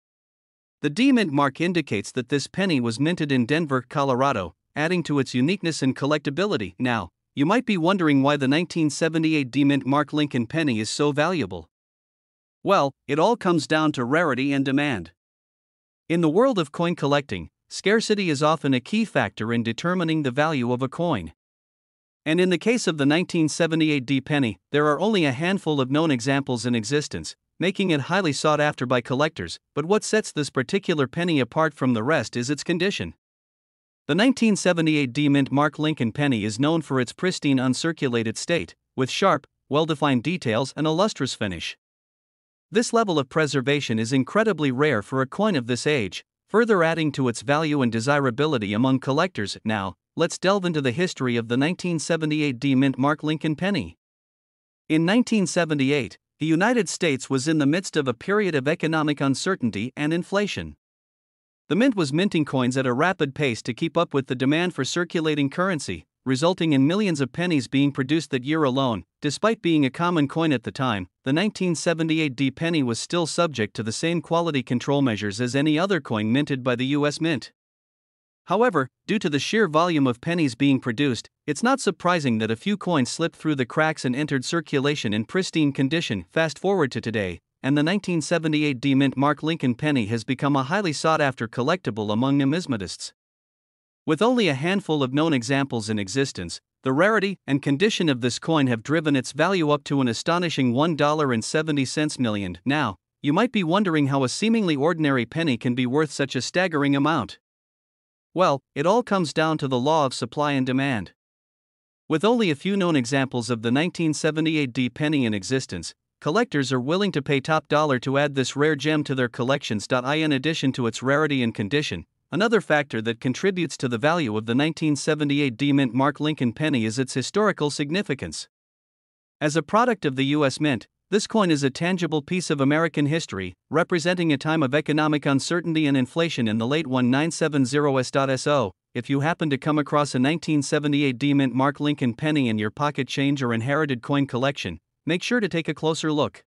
The D-Mint mark indicates that this penny was minted in Denver, Colorado, adding to its uniqueness and collectability. Now, you might be wondering why the 1978 D-Mint Mark Lincoln penny is so valuable. Well, it all comes down to rarity and demand. In the world of coin collecting, scarcity is often a key factor in determining the value of a coin. And in the case of the 1978 D penny, there are only a handful of known examples in existence, making it highly sought after by collectors. But what sets this particular penny apart from the rest is its condition. The 1978 D Mint Mark Lincoln penny is known for its pristine uncirculated state, with sharp, well-defined details and a lustrous finish. This level of preservation is incredibly rare for a coin of this age, further adding to its value and desirability among collectors. Now, let's delve into the history of the 1978 D Mint Mark Lincoln penny. In 1978, the United States was in the midst of a period of economic uncertainty and inflation. The mint was minting coins at a rapid pace to keep up with the demand for circulating currency, resulting in millions of pennies being produced that year alone. Despite being a common coin at the time, the 1978 D penny was still subject to the same quality control measures as any other coin minted by the US Mint. However, due to the sheer volume of pennies being produced, it's not surprising that a few coins slipped through the cracks and entered circulation in pristine condition. Fast forward to today, and the 1978 D Mint Mark Lincoln penny has become a highly sought-after collectible among numismatists. With only a handful of known examples in existence, the rarity and condition of this coin have driven its value up to an astonishing $1.70 million. Now, you might be wondering how a seemingly ordinary penny can be worth such a staggering amount. Well, it all comes down to the law of supply and demand. With only a few known examples of the 1978 D penny in existence, collectors are willing to pay top dollar to add this rare gem to their collections. In addition to its rarity and condition, another factor that contributes to the value of the 1978 D Mint Mark Lincoln penny is its historical significance. As a product of the US Mint, this coin is a tangible piece of American history, representing a time of economic uncertainty and inflation in the late 1970s. So, if you happen to come across a 1978 D Mint Mark Lincoln penny in your pocket change or inherited coin collection, make sure to take a closer look.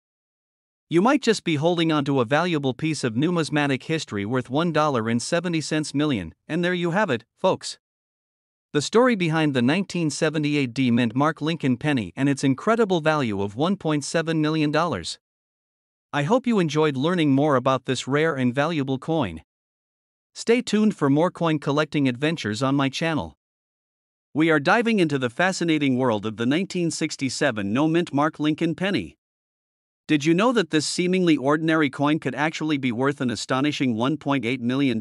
You might just be holding onto a valuable piece of numismatic history worth $1.70 million, and there you have it, folks. The story behind the 1978 D-Mint Mark Lincoln penny and its incredible value of $1.7 million. I hope you enjoyed learning more about this rare and valuable coin. Stay tuned for more coin collecting adventures on my channel. We are diving into the fascinating world of the 1967 No-Mint Mark Lincoln penny. Did you know that this seemingly ordinary coin could actually be worth an astonishing $1.8 million?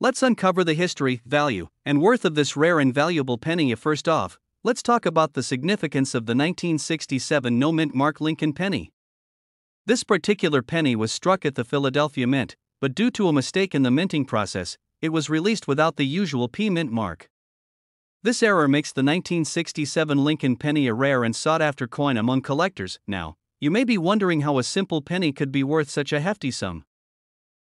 Let's uncover the history, value, and worth of this rare and valuable penny. First off, let's talk about the significance of the 1967 No-Mint Mark Lincoln penny. This particular penny was struck at the Philadelphia Mint, but due to a mistake in the minting process, it was released without the usual P-Mint mark. This error makes the 1967 Lincoln penny a rare and sought-after coin among collectors. Now, you may be wondering how a simple penny could be worth such a hefty sum.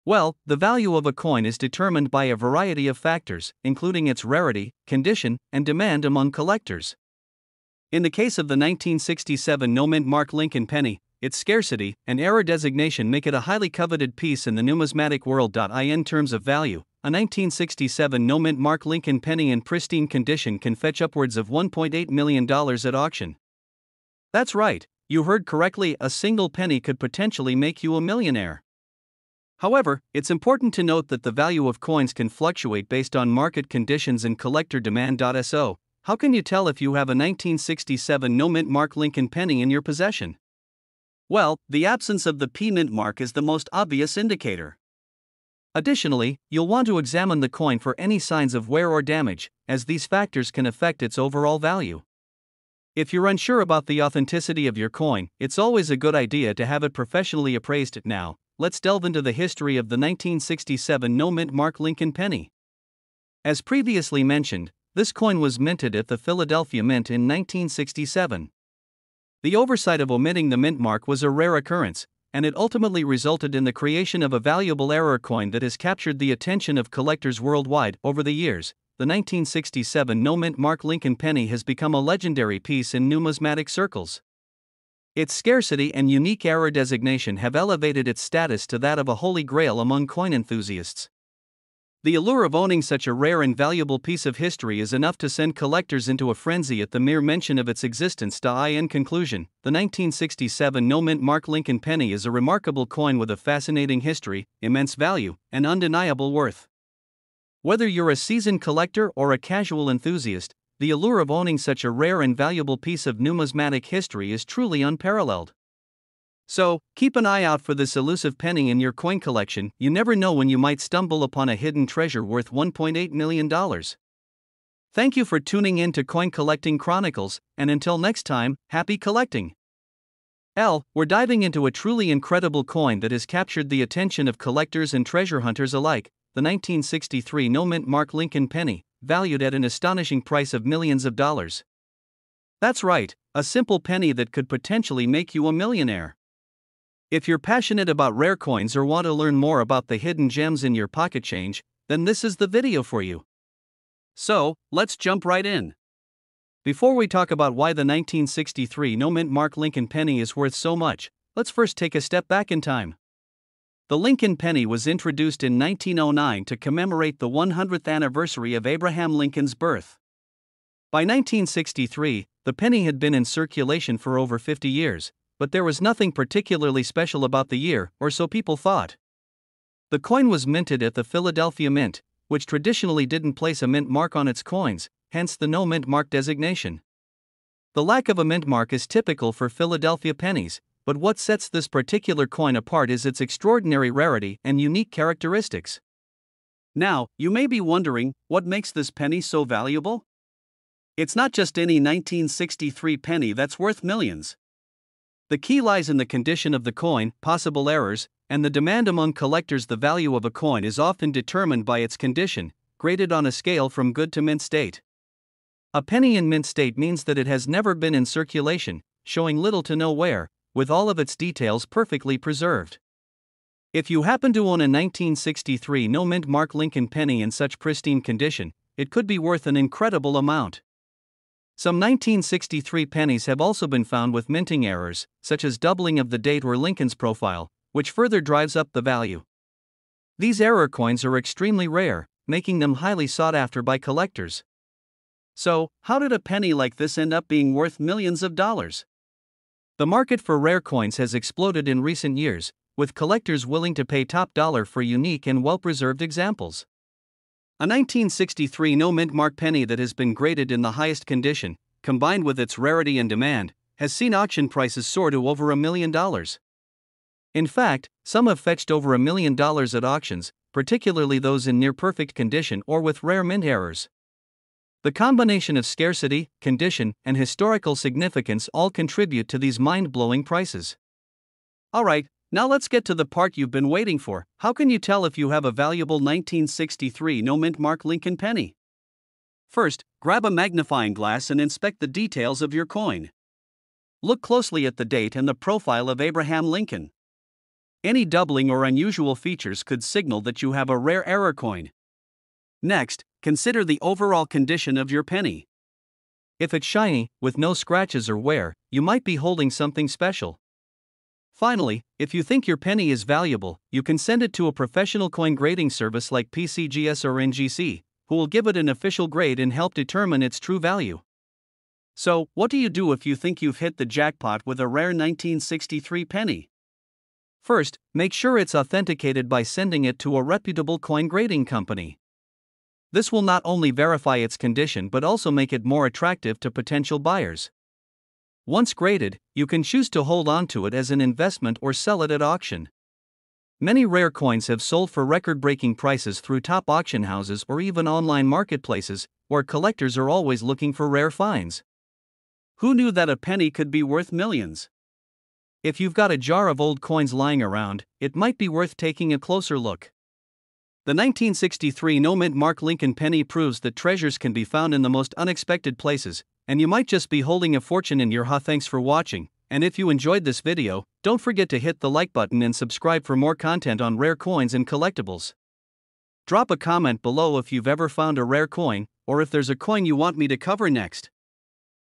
Well, the value of a coin is determined by a variety of factors, including its rarity, condition, and demand among collectors. In the case of the 1967 No-Mint Mark Lincoln penny, its scarcity and error designation make it a highly coveted piece in the numismatic world. In terms of value, a 1967 No-Mint Mark Lincoln penny in pristine condition can fetch upwards of $1.8 million at auction. That's right. You heard correctly, a single penny could potentially make you a millionaire. However, it's important to note that the value of coins can fluctuate based on market conditions and collector demand. So, how can you tell if you have a 1967 No-Mint Mark Lincoln penny in your possession? Well, the absence of the P-Mint mark is the most obvious indicator. Additionally, you'll want to examine the coin for any signs of wear or damage, as these factors can affect its overall value. If you're unsure about the authenticity of your coin, it's always a good idea to have it professionally appraised. Now, let's delve into the history of the 1967 No-Mint Mark Lincoln penny. As previously mentioned, this coin was minted at the Philadelphia Mint in 1967. The oversight of omitting the mint mark was a rare occurrence, and it ultimately resulted in the creation of a valuable error coin that has captured the attention of collectors worldwide over the years. The 1967 No-Mint Mark Lincoln penny has become a legendary piece in numismatic circles. Its scarcity and unique error designation have elevated its status to that of a holy grail among coin enthusiasts. The allure of owning such a rare and valuable piece of history is enough to send collectors into a frenzy at the mere mention of its existence. In conclusion, the 1967 No-Mint Mark Lincoln penny is a remarkable coin with a fascinating history, immense value, and undeniable worth. Whether you're a seasoned collector or a casual enthusiast, the allure of owning such a rare and valuable piece of numismatic history is truly unparalleled. So, keep an eye out for this elusive penny in your coin collection. You never know when you might stumble upon a hidden treasure worth $1.8 million. Thank you for tuning in to Coin Collecting Chronicles, and until next time, happy collecting! We're diving into a truly incredible coin that has captured the attention of collectors and treasure hunters alike. The 1963 No-Mint Mark Lincoln penny, valued at an astonishing price of millions of dollars. That's right, a simple penny that could potentially make you a millionaire. If you're passionate about rare coins or want to learn more about the hidden gems in your pocket change, then this is the video for you. So, let's jump right in. Before we talk about why the 1963 No-Mint Mark Lincoln penny is worth so much, let's first take a step back in time. The Lincoln penny was introduced in 1909 to commemorate the 100th anniversary of Abraham Lincoln's birth. By 1963, the penny had been in circulation for over 50 years, but there was nothing particularly special about the year, or so people thought. The coin was minted at the Philadelphia Mint, which traditionally didn't place a mint mark on its coins, hence the no-mint mark designation. The lack of a mint mark is typical for Philadelphia pennies, but what sets this particular coin apart is its extraordinary rarity and unique characteristics. Now, you may be wondering, what makes this penny so valuable? It's not just any 1963 penny that's worth millions. The key lies in the condition of the coin, possible errors, and the demand among collectors. The value of a coin is often determined by its condition, graded on a scale from good to mint state. A penny in mint state means that it has never been in circulation, showing little to no wear, with all of its details perfectly preserved. If you happen to own a 1963 No-Mint Mark Lincoln penny in such pristine condition, it could be worth an incredible amount. Some 1963 pennies have also been found with minting errors, such as doubling of the date or Lincoln's profile, which further drives up the value. These error coins are extremely rare, making them highly sought after by collectors. So, how did a penny like this end up being worth millions of dollars? The market for rare coins has exploded in recent years, with collectors willing to pay top dollar for unique and well-preserved examples. A 1963 no-mint mark penny that has been graded in the highest condition, combined with its rarity and demand, has seen auction prices soar to over $1 million. In fact, some have fetched over $1 million at auctions, particularly those in near-perfect condition or with rare mint errors. The combination of scarcity, condition, and historical significance all contribute to these mind-blowing prices. Alright, now let's get to the part you've been waiting for. How can you tell if you have a valuable 1963 no-mint mark Lincoln penny? First, grab a magnifying glass and inspect the details of your coin. Look closely at the date and the profile of Abraham Lincoln. Any doubling or unusual features could signal that you have a rare error coin. Next, consider the overall condition of your penny. If it's shiny, with no scratches or wear, you might be holding something special. Finally, if you think your penny is valuable, you can send it to a professional coin grading service like PCGS or NGC, who will give it an official grade and help determine its true value. So, what do you do if you think you've hit the jackpot with a rare 1963 penny? First, make sure it's authenticated by sending it to a reputable coin grading company. This will not only verify its condition but also make it more attractive to potential buyers. Once graded, you can choose to hold on to it as an investment or sell it at auction. Many rare coins have sold for record-breaking prices through top auction houses or even online marketplaces, where collectors are always looking for rare finds. Who knew that a penny could be worth millions? If you've got a jar of old coins lying around, it might be worth taking a closer look. The 1963 no-mint mark Lincoln penny proves that treasures can be found in the most unexpected places, and you might just be holding a fortune in your ha. Thanks for watching, and if you enjoyed this video, don't forget to hit the like button and subscribe for more content on rare coins and collectibles. Drop a comment below if you've ever found a rare coin, or if there's a coin you want me to cover next.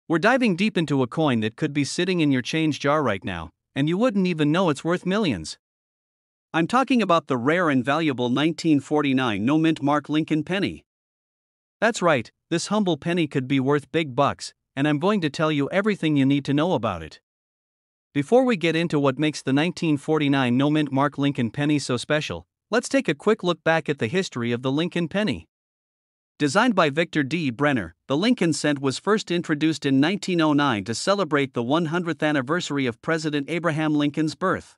We're diving deep into a coin that could be sitting in your change jar right now, and you wouldn't even know it's worth millions. I'm talking about the rare and valuable 1949 no-mint mark Lincoln penny. That's right, this humble penny could be worth big bucks, and I'm going to tell you everything you need to know about it. Before we get into what makes the 1949 no-mint mark Lincoln penny so special, let's take a quick look back at the history of the Lincoln penny. Designed by Victor D. Brenner, the Lincoln cent was first introduced in 1909 to celebrate the 100th anniversary of President Abraham Lincoln's birth.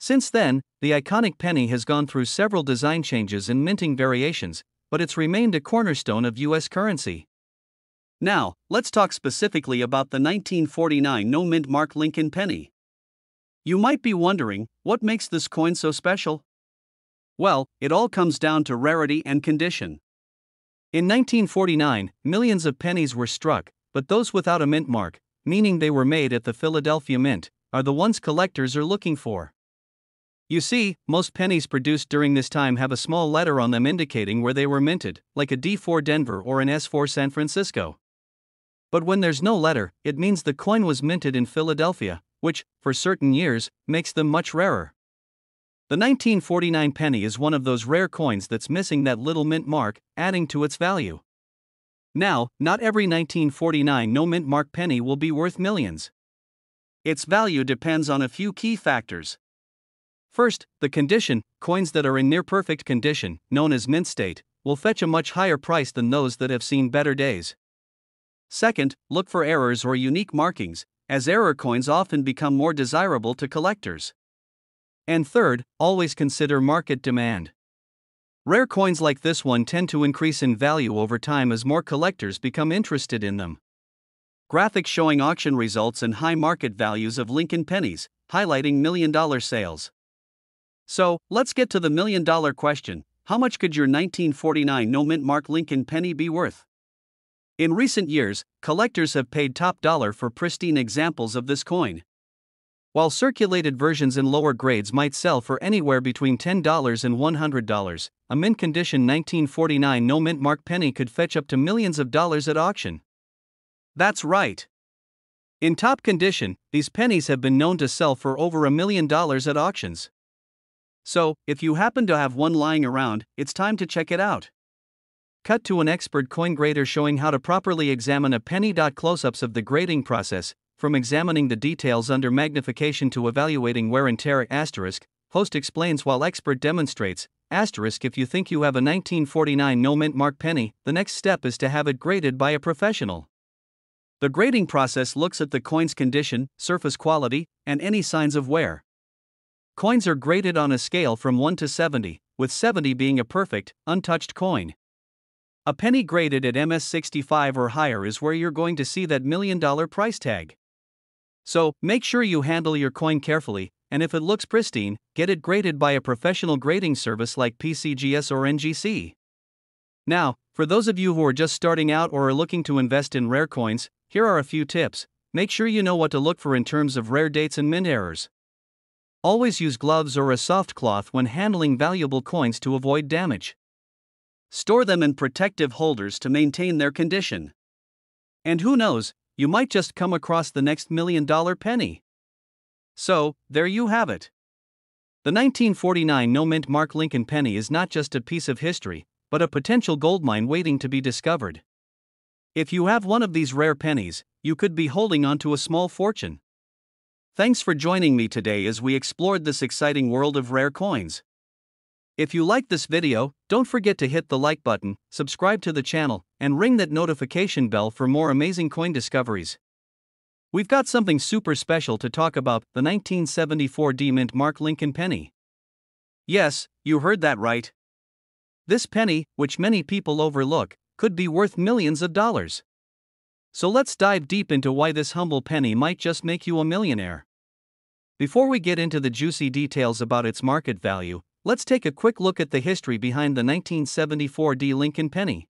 Since then, the iconic penny has gone through several design changes and minting variations, but it's remained a cornerstone of U.S. currency. Now, let's talk specifically about the 1949 no-mint mark Lincoln penny. You might be wondering, what makes this coin so special? Well, it all comes down to rarity and condition. In 1949, millions of pennies were struck, but those without a mint mark, meaning they were made at the Philadelphia Mint, are the ones collectors are looking for. You see, most pennies produced during this time have a small letter on them indicating where they were minted, like a D for Denver or an S for San Francisco. But when there's no letter, it means the coin was minted in Philadelphia, which, for certain years, makes them much rarer. The 1949 penny is one of those rare coins that's missing that little mint mark, adding to its value. Now, not every 1949 no-mint mark penny will be worth millions. Its value depends on a few key factors. First, the condition. Coins that are in near-perfect condition, known as mint state, will fetch a much higher price than those that have seen better days. Second, look for errors or unique markings, as error coins often become more desirable to collectors. And third, always consider market demand. Rare coins like this one tend to increase in value over time as more collectors become interested in them. Graphics showing auction results and high market values of Lincoln pennies, highlighting million-dollar sales. So, let's get to the million-dollar question, how much could your 1949 no-mint mark Lincoln penny be worth? In recent years, collectors have paid top dollar for pristine examples of this coin. While circulated versions in lower grades might sell for anywhere between $10 and $100, a mint-condition 1949 no-mint mark penny could fetch up to millions of dollars at auction. That's right. In top condition, these pennies have been known to sell for over $1 million at auctions. So, if you happen to have one lying around, it's time to check it out. Cut to an expert coin grater showing how to properly examine a penny. Close-ups of the grading process, from examining the details under magnification to evaluating wear and tear. Host explains while expert demonstrates. If you think you have a 1949 no mint mark penny, the next step is to have it graded by a professional. The grading process looks at the coin's condition, surface quality, and any signs of wear. Coins are graded on a scale from 1 to 70, with 70 being a perfect, untouched coin. A penny graded at MS 65 or higher is where you're going to see that $1 million price tag. So, make sure you handle your coin carefully, and if it looks pristine, get it graded by a professional grading service like PCGS or NGC. Now, for those of you who are just starting out or are looking to invest in rare coins, here are a few tips. Make sure you know what to look for in terms of rare dates and mint errors. Always use gloves or a soft cloth when handling valuable coins to avoid damage. Store them in protective holders to maintain their condition. And who knows, you might just come across the next $1 million penny. So, there you have it. The 1949 no mint mark Lincoln penny is not just a piece of history, but a potential goldmine waiting to be discovered. If you have one of these rare pennies, you could be holding on to a small fortune. Thanks for joining me today as we explored this exciting world of rare coins. If you liked this video, don't forget to hit the like button, subscribe to the channel, and ring that notification bell for more amazing coin discoveries. We've got something super special to talk about, the 1974 D-Mint Mark Lincoln penny. Yes, you heard that right. This penny, which many people overlook, could be worth millions of dollars. So let's dive deep into why this humble penny might just make you a millionaire. Before we get into the juicy details about its market value, let's take a quick look at the history behind the 1974 D. Lincoln penny.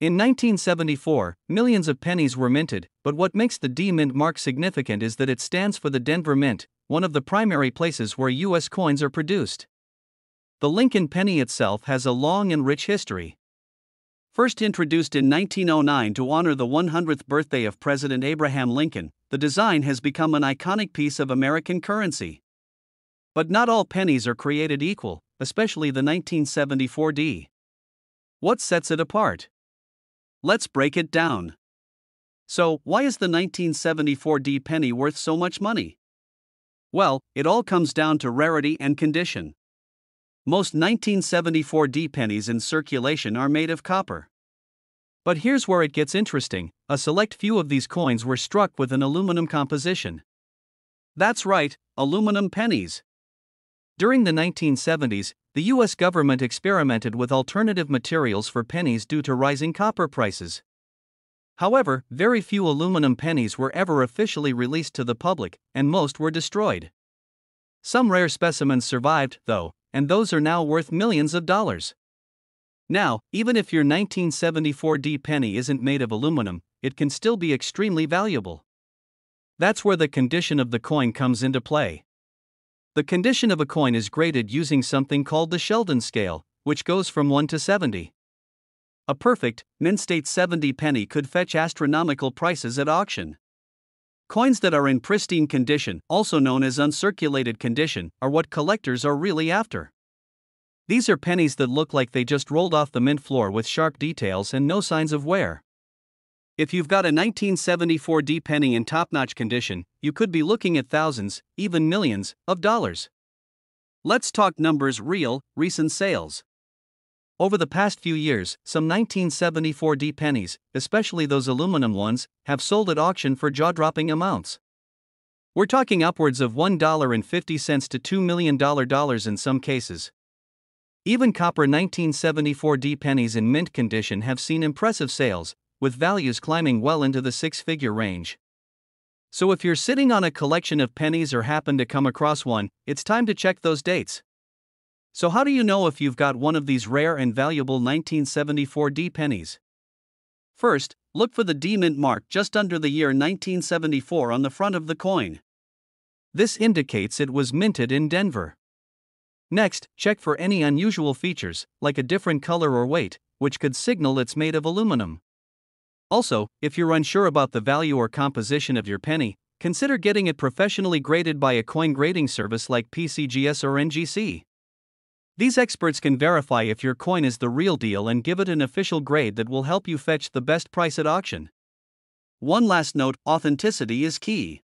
In 1974, millions of pennies were minted, but what makes the D. Mint mark significant is that it stands for the Denver Mint, one of the primary places where U.S. coins are produced. The Lincoln penny itself has a long and rich history. First introduced in 1909 to honor the 100th birthday of President Abraham Lincoln, the design has become an iconic piece of American currency. But not all pennies are created equal, especially the 1974 D. What sets it apart? Let's break it down. So, why is the 1974 D penny worth so much money? Well, it all comes down to rarity and condition. Most 1974 D pennies in circulation are made of copper. But here's where it gets interesting, a select few of these coins were struck with an aluminum composition. That's right, aluminum pennies. During the 1970s, the U.S. government experimented with alternative materials for pennies due to rising copper prices. However, very few aluminum pennies were ever officially released to the public, and most were destroyed. Some rare specimens survived, though, and those are now worth millions of dollars. Now, even if your 1974 D penny isn't made of aluminum, it can still be extremely valuable. That's where the condition of the coin comes into play. The condition of a coin is graded using something called the Sheldon scale, which goes from 1 to 70. A perfect, mint-state 70 penny could fetch astronomical prices at auction. Coins that are in pristine condition, also known as uncirculated condition, are what collectors are really after. These are pennies that look like they just rolled off the mint floor with sharp details and no signs of wear. If you've got a 1974 D penny in top-notch condition, you could be looking at thousands, even millions, of dollars. Let's talk numbers. Real, recent sales. Over the past few years, some 1974 D pennies, especially those aluminum ones, have sold at auction for jaw-dropping amounts. We're talking upwards of $1.50 to $2 million in some cases. Even copper 1974 D pennies in mint condition have seen impressive sales, with values climbing well into the six-figure range. So if you're sitting on a collection of pennies or happen to come across one, it's time to check those dates. So how do you know if you've got one of these rare and valuable 1974 D pennies? First, look for the D mint mark just under the year 1974 on the front of the coin. This indicates it was minted in Denver. Next, check for any unusual features, like a different color or weight, which could signal it's made of aluminum. Also, if you're unsure about the value or composition of your penny, consider getting it professionally graded by a coin grading service like PCGS or NGC. These experts can verify if your coin is the real deal and give it an official grade that will help you fetch the best price at auction. One last note: authenticity is key.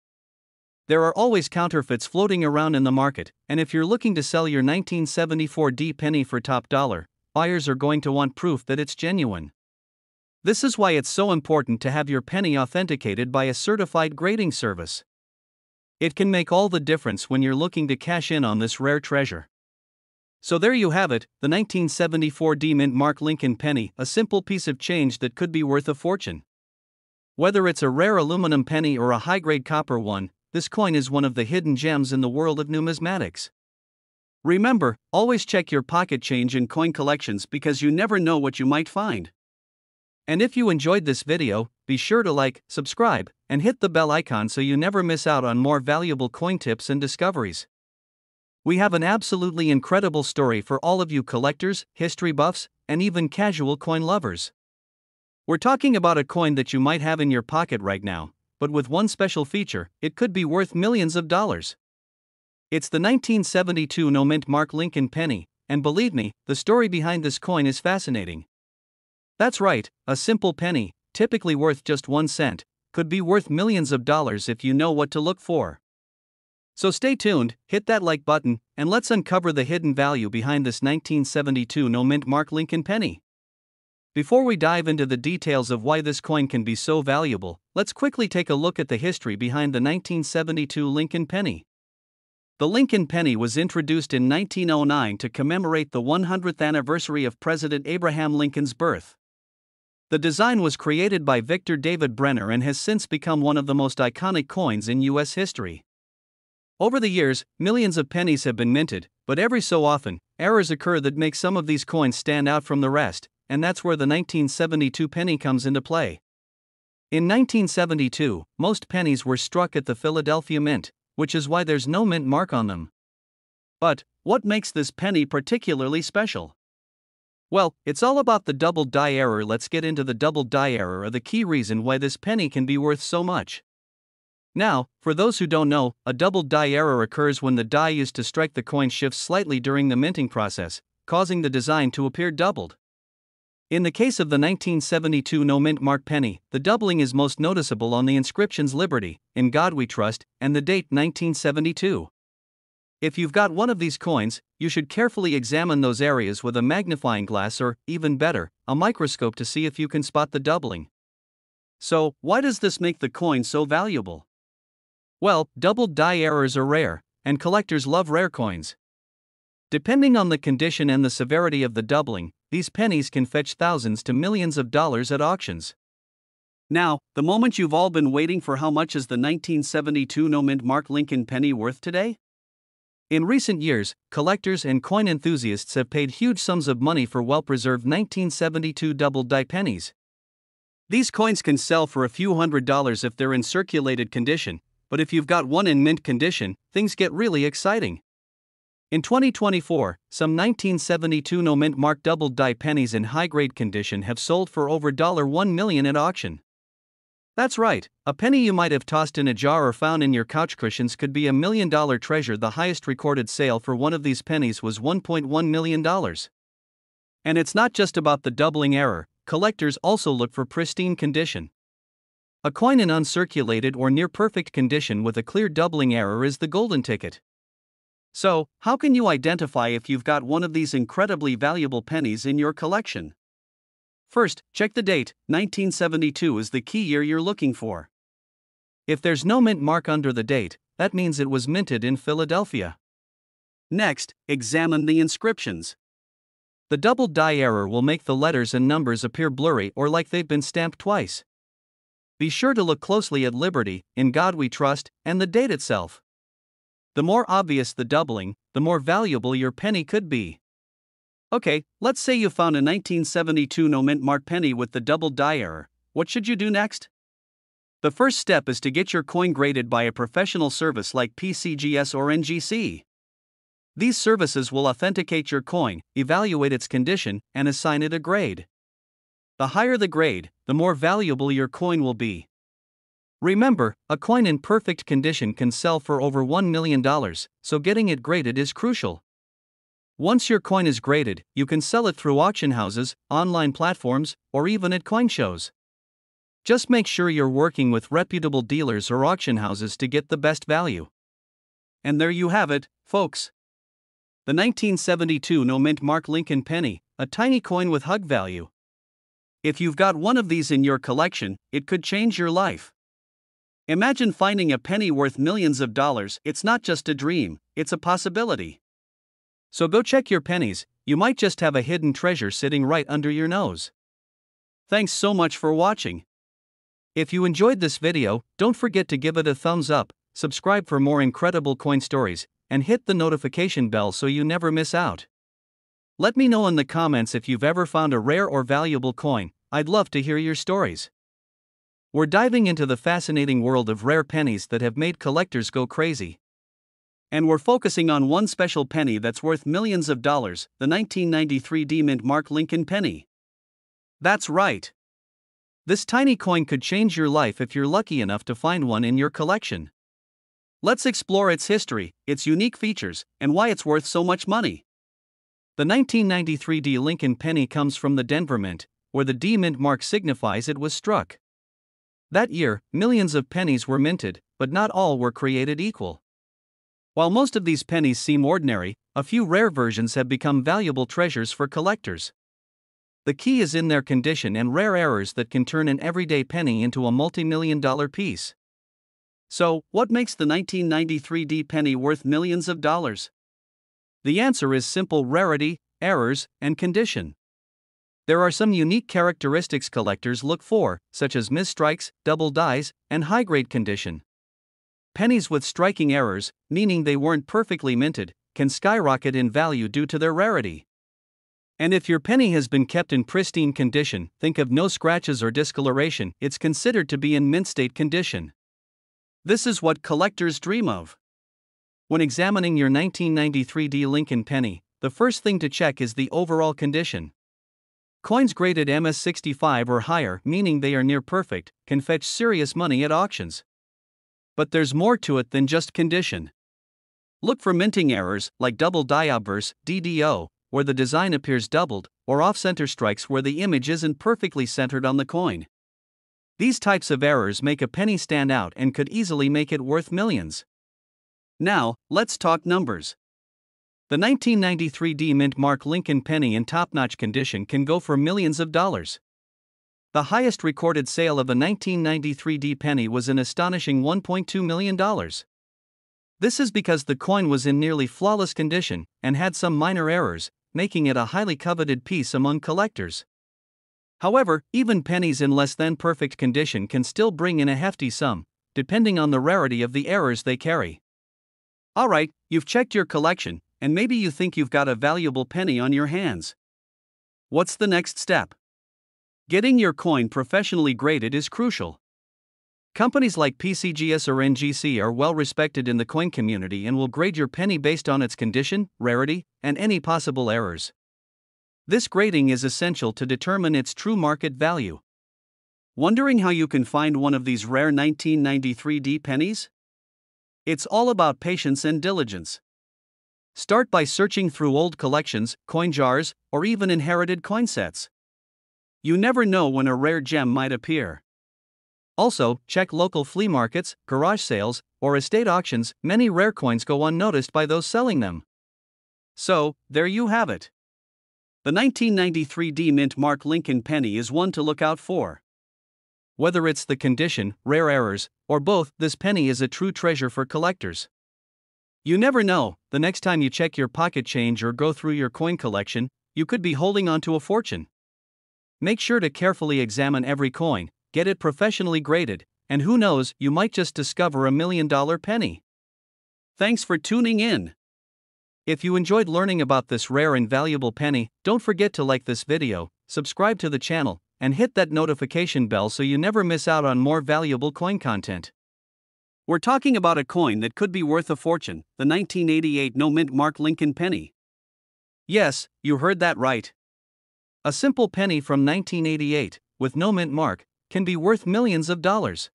There are always counterfeits floating around in the market, and if you're looking to sell your 1974 D-penny for top dollar, buyers are going to want proof that it's genuine. This is why it's so important to have your penny authenticated by a certified grading service. It can make all the difference when you're looking to cash in on this rare treasure. So there you have it, the 1974 D Mint Mark Lincoln penny, a simple piece of change that could be worth a fortune. Whether it's a rare aluminum penny or a high-grade copper one, this coin is one of the hidden gems in the world of numismatics. Remember, always check your pocket change and coin collections because you never know what you might find. And if you enjoyed this video, be sure to like, subscribe, and hit the bell icon so you never miss out on more valuable coin tips and discoveries. We have an absolutely incredible story for all of you collectors, history buffs, and even casual coin lovers. We're talking about a coin that you might have in your pocket right now, but with one special feature, it could be worth millions of dollars. It's the 1972 No Mint Mark Lincoln penny, and believe me, the story behind this coin is fascinating. That's right, a simple penny, typically worth just 1 cent, could be worth millions of dollars if you know what to look for. So stay tuned, hit that like button, and let's uncover the hidden value behind this 1972 No Mint Mark Lincoln penny. Before we dive into the details of why this coin can be so valuable, let's quickly take a look at the history behind the 1972 Lincoln penny. The Lincoln penny was introduced in 1909 to commemorate the 100th anniversary of President Abraham Lincoln's birth. The design was created by Victor David Brenner and has since become one of the most iconic coins in U.S. history. Over the years, millions of pennies have been minted, but every so often, errors occur that make some of these coins stand out from the rest, and that's where the 1972 penny comes into play. In 1972, most pennies were struck at the Philadelphia Mint, which is why there's no mint mark on them. But what makes this penny particularly special? Well, it's all about the double die error. Let's get into the double die error, the key reason why this penny can be worth so much. Now, for those who don't know, a double die error occurs when the die used to strike the coin shifts slightly during the minting process, causing the design to appear doubled. In the case of the 1972 No Mint Mark penny, the doubling is most noticeable on the inscriptions Liberty, In God We Trust, and the date 1972. If you've got one of these coins, you should carefully examine those areas with a magnifying glass or, even better, a microscope to see if you can spot the doubling. So, why does this make the coin so valuable? Well, double die errors are rare, and collectors love rare coins. Depending on the condition and the severity of the doubling, these pennies can fetch thousands to millions of dollars at auctions. Now, the moment you've all been waiting for: how much is the 1972 No Mint Mark Lincoln penny worth today? In recent years, collectors and coin enthusiasts have paid huge sums of money for well-preserved 1972 double die pennies. These coins can sell for a few $100s if they're in circulated condition, but if you've got one in mint condition, things get really exciting. In 2024, some 1972 No Mint Mark double die pennies in high-grade condition have sold for over $1 million at auction. That's right, a penny you might have tossed in a jar or found in your couch cushions could be $1 million treasure. The highest recorded sale for one of these pennies was $1.1 million. And it's not just about the doubling error, collectors also look for pristine condition. A coin in uncirculated or near-perfect condition with a clear doubling error is the golden ticket. So, how can you identify if you've got one of these incredibly valuable pennies in your collection? First, check the date. 1972 is the key year you're looking for. If there's no mint mark under the date, that means it was minted in Philadelphia. Next, examine the inscriptions. The double die error will make the letters and numbers appear blurry or like they've been stamped twice. Be sure to look closely at Liberty, In God We Trust, and the date itself. The more obvious the doubling, the more valuable your penny could be. Okay, let's say you found a 1972 No Mint Mark penny with the double die error. What should you do next? The first step is to get your coin graded by a professional service like PCGS or NGC. These services will authenticate your coin, evaluate its condition, and assign it a grade. The higher the grade, the more valuable your coin will be. Remember, a coin in perfect condition can sell for over $1 million, so getting it graded is crucial. Once your coin is graded, you can sell it through auction houses, online platforms, or even at coin shows. Just make sure you're working with reputable dealers or auction houses to get the best value. And there you have it, folks. The 1972 No Mint Mark Lincoln Penny, a tiny coin with hug value. If you've got one of these in your collection, it could change your life. Imagine finding a penny worth millions of dollars. It's not just a dream, it's a possibility. So go check your pennies, you might just have a hidden treasure sitting right under your nose. Thanks so much for watching. If you enjoyed this video, don't forget to give it a thumbs up, subscribe for more incredible coin stories, and hit the notification bell so you never miss out. Let me know in the comments if you've ever found a rare or valuable coin. I'd love to hear your stories. We're diving into the fascinating world of rare pennies that have made collectors go crazy. And we're focusing on one special penny that's worth millions of dollars, the 1993 D-Mint Mark Lincoln Penny. That's right. This tiny coin could change your life if you're lucky enough to find one in your collection. Let's explore its history, its unique features, and why it's worth so much money. The 1993 D. Lincoln Penny comes from the Denver Mint, where the D. Mint mark signifies it was struck. That year, millions of pennies were minted, but not all were created equal. While most of these pennies seem ordinary, a few rare versions have become valuable treasures for collectors. The key is in their condition and rare errors that can turn an everyday penny into a multi-million-dollar piece. So, what makes the 1993 D penny worth millions of dollars? The answer is simple: rarity, errors, and condition. There are some unique characteristics collectors look for, such as misstrikes, double dies, and high-grade condition. Pennies with striking errors, meaning they weren't perfectly minted, can skyrocket in value due to their rarity. And if your penny has been kept in pristine condition, think of no scratches or discoloration, it's considered to be in mint state condition. This is what collectors dream of. When examining your 1993 D. Lincoln Penny, the first thing to check is the overall condition. Coins graded MS65 or higher, meaning they are near perfect, can fetch serious money at auctions. But there's more to it than just condition. Look for minting errors, like double die obverse, DDO, where the design appears doubled, or off-center strikes where the image isn't perfectly centered on the coin. These types of errors make a penny stand out and could easily make it worth millions. Now, let's talk numbers. The 1993 D Mint Mark Lincoln Penny in top-notch condition can go for millions of dollars. The highest recorded sale of a 1993 D penny was an astonishing $1.2 million. This is because the coin was in nearly flawless condition and had some minor errors, making it a highly coveted piece among collectors. However, even pennies in less than perfect condition can still bring in a hefty sum, depending on the rarity of the errors they carry. Alright, you've checked your collection, and maybe you think you've got a valuable penny on your hands. What's the next step? Getting your coin professionally graded is crucial. Companies like PCGS or NGC are well respected in the coin community and will grade your penny based on its condition, rarity, and any possible errors. This grading is essential to determine its true market value. Wondering how you can find one of these rare 1993 D pennies? It's all about patience and diligence. Start by searching through old collections, coin jars, or even inherited coin sets. You never know when a rare gem might appear. Also, check local flea markets, garage sales, or estate auctions. Many rare coins go unnoticed by those selling them. So, there you have it. The 1993 D Mint Mark Lincoln Penny is one to look out for. Whether it's the condition, rare errors, or both, this penny is a true treasure for collectors. You never know, the next time you check your pocket change or go through your coin collection, you could be holding onto a fortune. Make sure to carefully examine every coin, get it professionally graded, and who knows, you might just discover $1 million penny. Thanks for tuning in. If you enjoyed learning about this rare and valuable penny, don't forget to like this video, subscribe to the channel, and hit that notification bell so you never miss out on more valuable coin content. We're talking about a coin that could be worth a fortune, the 1988 No Mint Mark Lincoln Penny. Yes, you heard that right. A simple penny from 1988, with no mint mark, can be worth millions of dollars.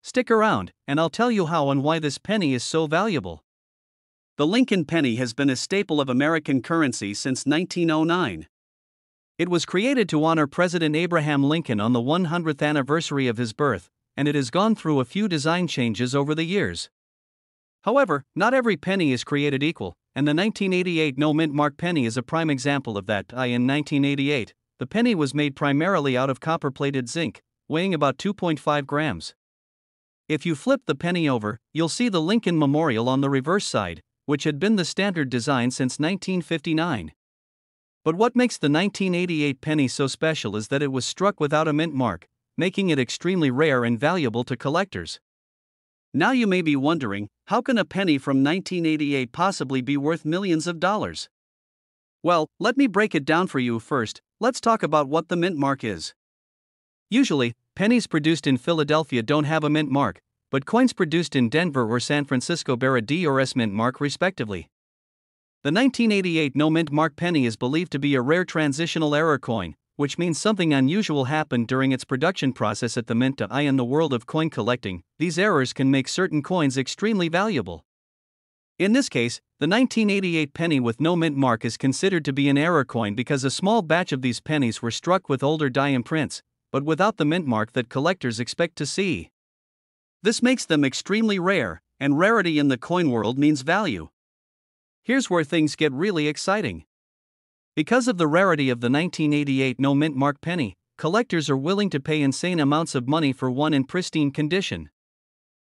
Stick around, and I'll tell you how and why this penny is so valuable. The Lincoln penny has been a staple of American currency since 1909. It was created to honor President Abraham Lincoln on the 100th anniversary of his birth, and it has gone through a few design changes over the years. However, not every penny is created equal, and the 1988 no mint mark penny is a prime example of that. In 1988, the penny was made primarily out of copper-plated zinc, weighing about 2.5 grams. If you flip the penny over, you'll see the Lincoln Memorial on the reverse side, which had been the standard design since 1959. But what makes the 1988 penny so special is that it was struck without a mint mark, making it extremely rare and valuable to collectors. Now you may be wondering, how can a penny from 1988 possibly be worth millions of dollars? Well, let me break it down for you first. Let's talk about what the mint mark is. Usually, pennies produced in Philadelphia don't have a mint mark, but coins produced in Denver or San Francisco bear a D or S mint mark respectively. The 1988 no mint mark penny is believed to be a rare transitional error coin, which means something unusual happened during its production process at the mint. In the world of coin collecting, these errors can make certain coins extremely valuable. In this case, the 1988 penny with no mint mark is considered to be an error coin because a small batch of these pennies were struck with older die imprints, but without the mint mark that collectors expect to see. This makes them extremely rare, and rarity in the coin world means value. Here's where things get really exciting. Because of the rarity of the 1988 no mint mark penny, collectors are willing to pay insane amounts of money for one in pristine condition.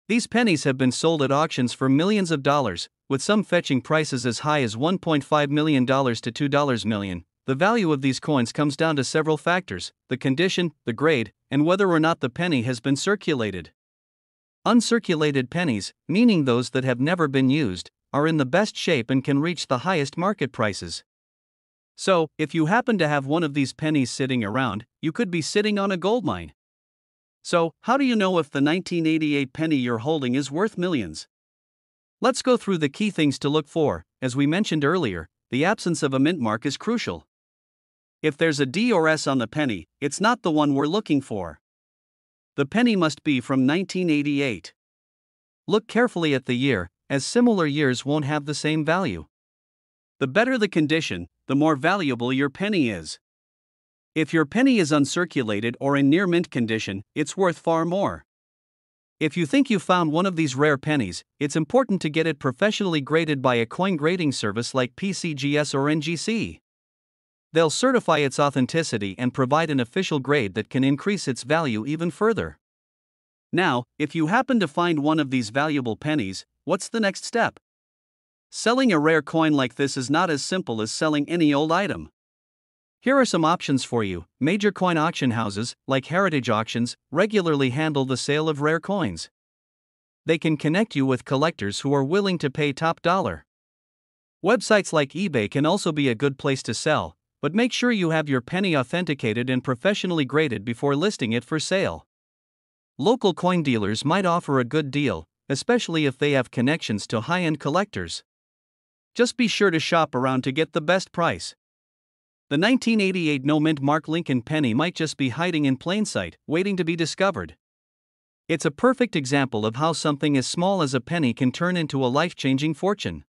These pennies have been sold at auctions for millions of dollars, with some fetching prices as high as $1.5 million to $2 million. The value of these coins comes down to several factors: the condition, the grade, and whether or not the penny has been circulated. Uncirculated pennies, meaning those that have never been used, are in the best shape and can reach the highest market prices. So, if you happen to have one of these pennies sitting around, you could be sitting on a gold mine. So, how do you know if the 1988 penny you're holding is worth millions? Let's go through the key things to look for. As we mentioned earlier, the absence of a mint mark is crucial. If there's a D or S on the penny, it's not the one we're looking for. The penny must be from 1988. Look carefully at the year, as similar years won't have the same value. The better the condition, the more valuable your penny is. If your penny is uncirculated or in near mint condition, it's worth far more. If you think you found one of these rare pennies, it's important to get it professionally graded by a coin grading service like PCGS or NGC. They'll certify its authenticity and provide an official grade that can increase its value even further. Now, if you happen to find one of these valuable pennies, what's the next step? Selling a rare coin like this is not as simple as selling any old item. Here are some options for you. Major coin auction houses, like Heritage Auctions, regularly handle the sale of rare coins. They can connect you with collectors who are willing to pay top dollar. Websites like eBay can also be a good place to sell, but make sure you have your penny authenticated and professionally graded before listing it for sale. Local coin dealers might offer a good deal, especially if they have connections to high-end collectors. Just be sure to shop around to get the best price. The 1988 no mint mark Lincoln penny might just be hiding in plain sight, waiting to be discovered. It's a perfect example of how something as small as a penny can turn into a life-changing fortune.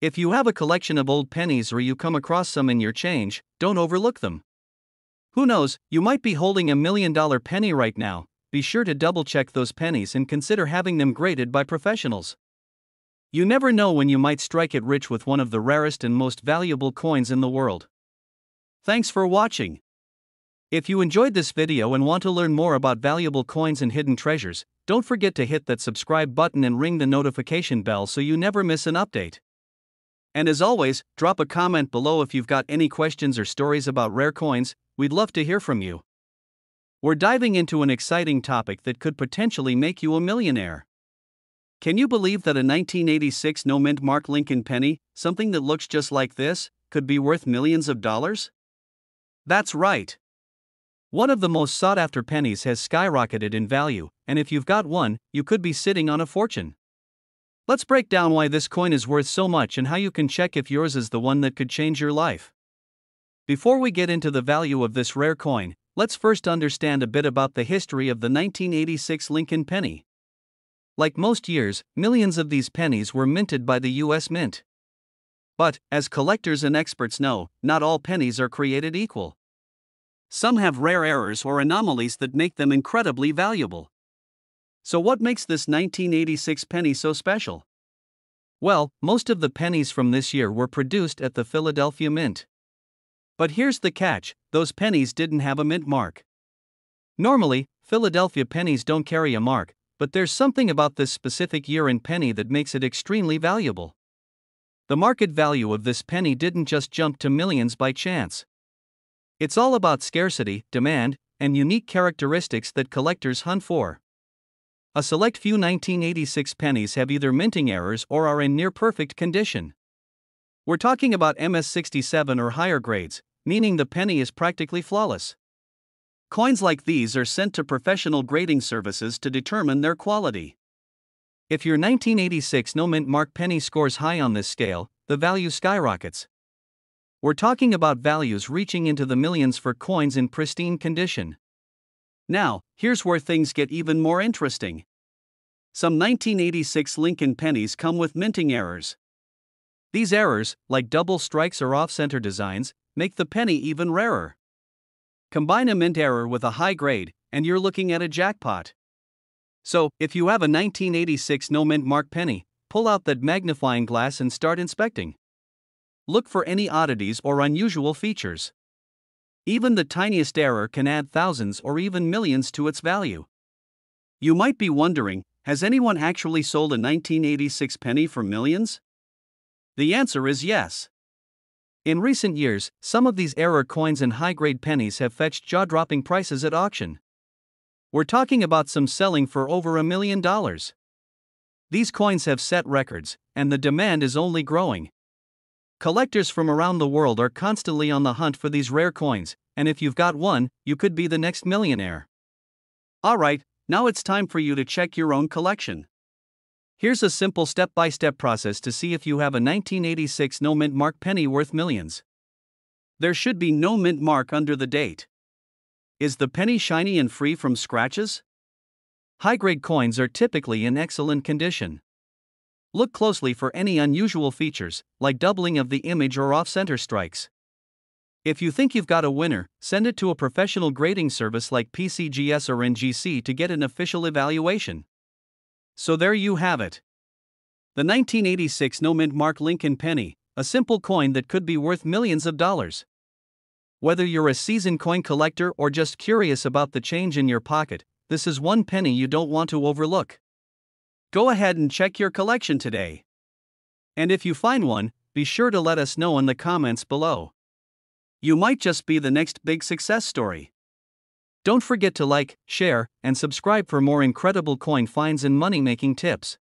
If you have a collection of old pennies or you come across some in your change, don't overlook them. Who knows, you might be holding $1 million penny right now. Be sure to double-check those pennies and consider having them graded by professionals. You never know when you might strike it rich with one of the rarest and most valuable coins in the world. Thanks for watching. If you enjoyed this video and want to learn more about valuable coins and hidden treasures, don't forget to hit that subscribe button and ring the notification bell so you never miss an update. And as always, drop a comment below if you've got any questions or stories about rare coins. We'd love to hear from you. We're diving into an exciting topic that could potentially make you a millionaire. Can you believe that a 1986 no mint mark Lincoln penny, something that looks just like this, could be worth millions of dollars? That's right. One of the most sought-after pennies has skyrocketed in value, and if you've got one, you could be sitting on a fortune. Let's break down why this coin is worth so much and how you can check if yours is the one that could change your life. Before we get into the value of this rare coin, let's first understand a bit about the history of the 1986 Lincoln penny. Like most years, millions of these pennies were minted by the US Mint. But, as collectors and experts know, not all pennies are created equal. Some have rare errors or anomalies that make them incredibly valuable. So what makes this 1986 penny so special? Well, most of the pennies from this year were produced at the Philadelphia Mint. But here's the catch: those pennies didn't have a mint mark. Normally, Philadelphia pennies don't carry a mark, but there's something about this specific year-end penny that makes it extremely valuable. The market value of this penny didn't just jump to millions by chance. It's all about scarcity, demand, and unique characteristics that collectors hunt for. A select few 1986 pennies have either minting errors or are in near-perfect condition. We're talking about MS-67 or higher grades, meaning the penny is practically flawless. Coins like these are sent to professional grading services to determine their quality. If your 1986 no mint mark penny scores high on this scale, the value skyrockets. We're talking about values reaching into the millions for coins in pristine condition. Now, here's where things get even more interesting. Some 1986 Lincoln pennies come with minting errors. These errors, like double strikes or off-center designs, make the penny even rarer. Combine a mint error with a high grade, and you're looking at a jackpot. So, if you have a 1986 no mint mark penny, pull out that magnifying glass and start inspecting. Look for any oddities or unusual features. Even the tiniest error can add thousands or even millions to its value. You might be wondering, has anyone actually sold a 1986 penny for millions? The answer is yes. In recent years, some of these error coins and high-grade pennies have fetched jaw-dropping prices at auction. We're talking about some selling for over $1 million. These coins have set records, and the demand is only growing. Collectors from around the world are constantly on the hunt for these rare coins, and if you've got one, you could be the next millionaire. Alright, now it's time for you to check your own collection. Here's a simple step-by-step process to see if you have a 1986 no mint mark penny worth millions. There should be no mint mark under the date. Is the penny shiny and free from scratches? High-grade coins are typically in excellent condition. Look closely for any unusual features, like doubling of the image or off-center strikes. If you think you've got a winner, send it to a professional grading service like PCGS or NGC to get an official evaluation. So there you have it. The 1986 no mint mark Lincoln penny, a simple coin that could be worth millions of dollars. Whether you're a seasoned coin collector or just curious about the change in your pocket, this is one penny you don't want to overlook. Go ahead and check your collection today. And if you find one, be sure to let us know in the comments below. You might just be the next big success story. Don't forget to like, share, and subscribe for more incredible coin finds and money-making tips.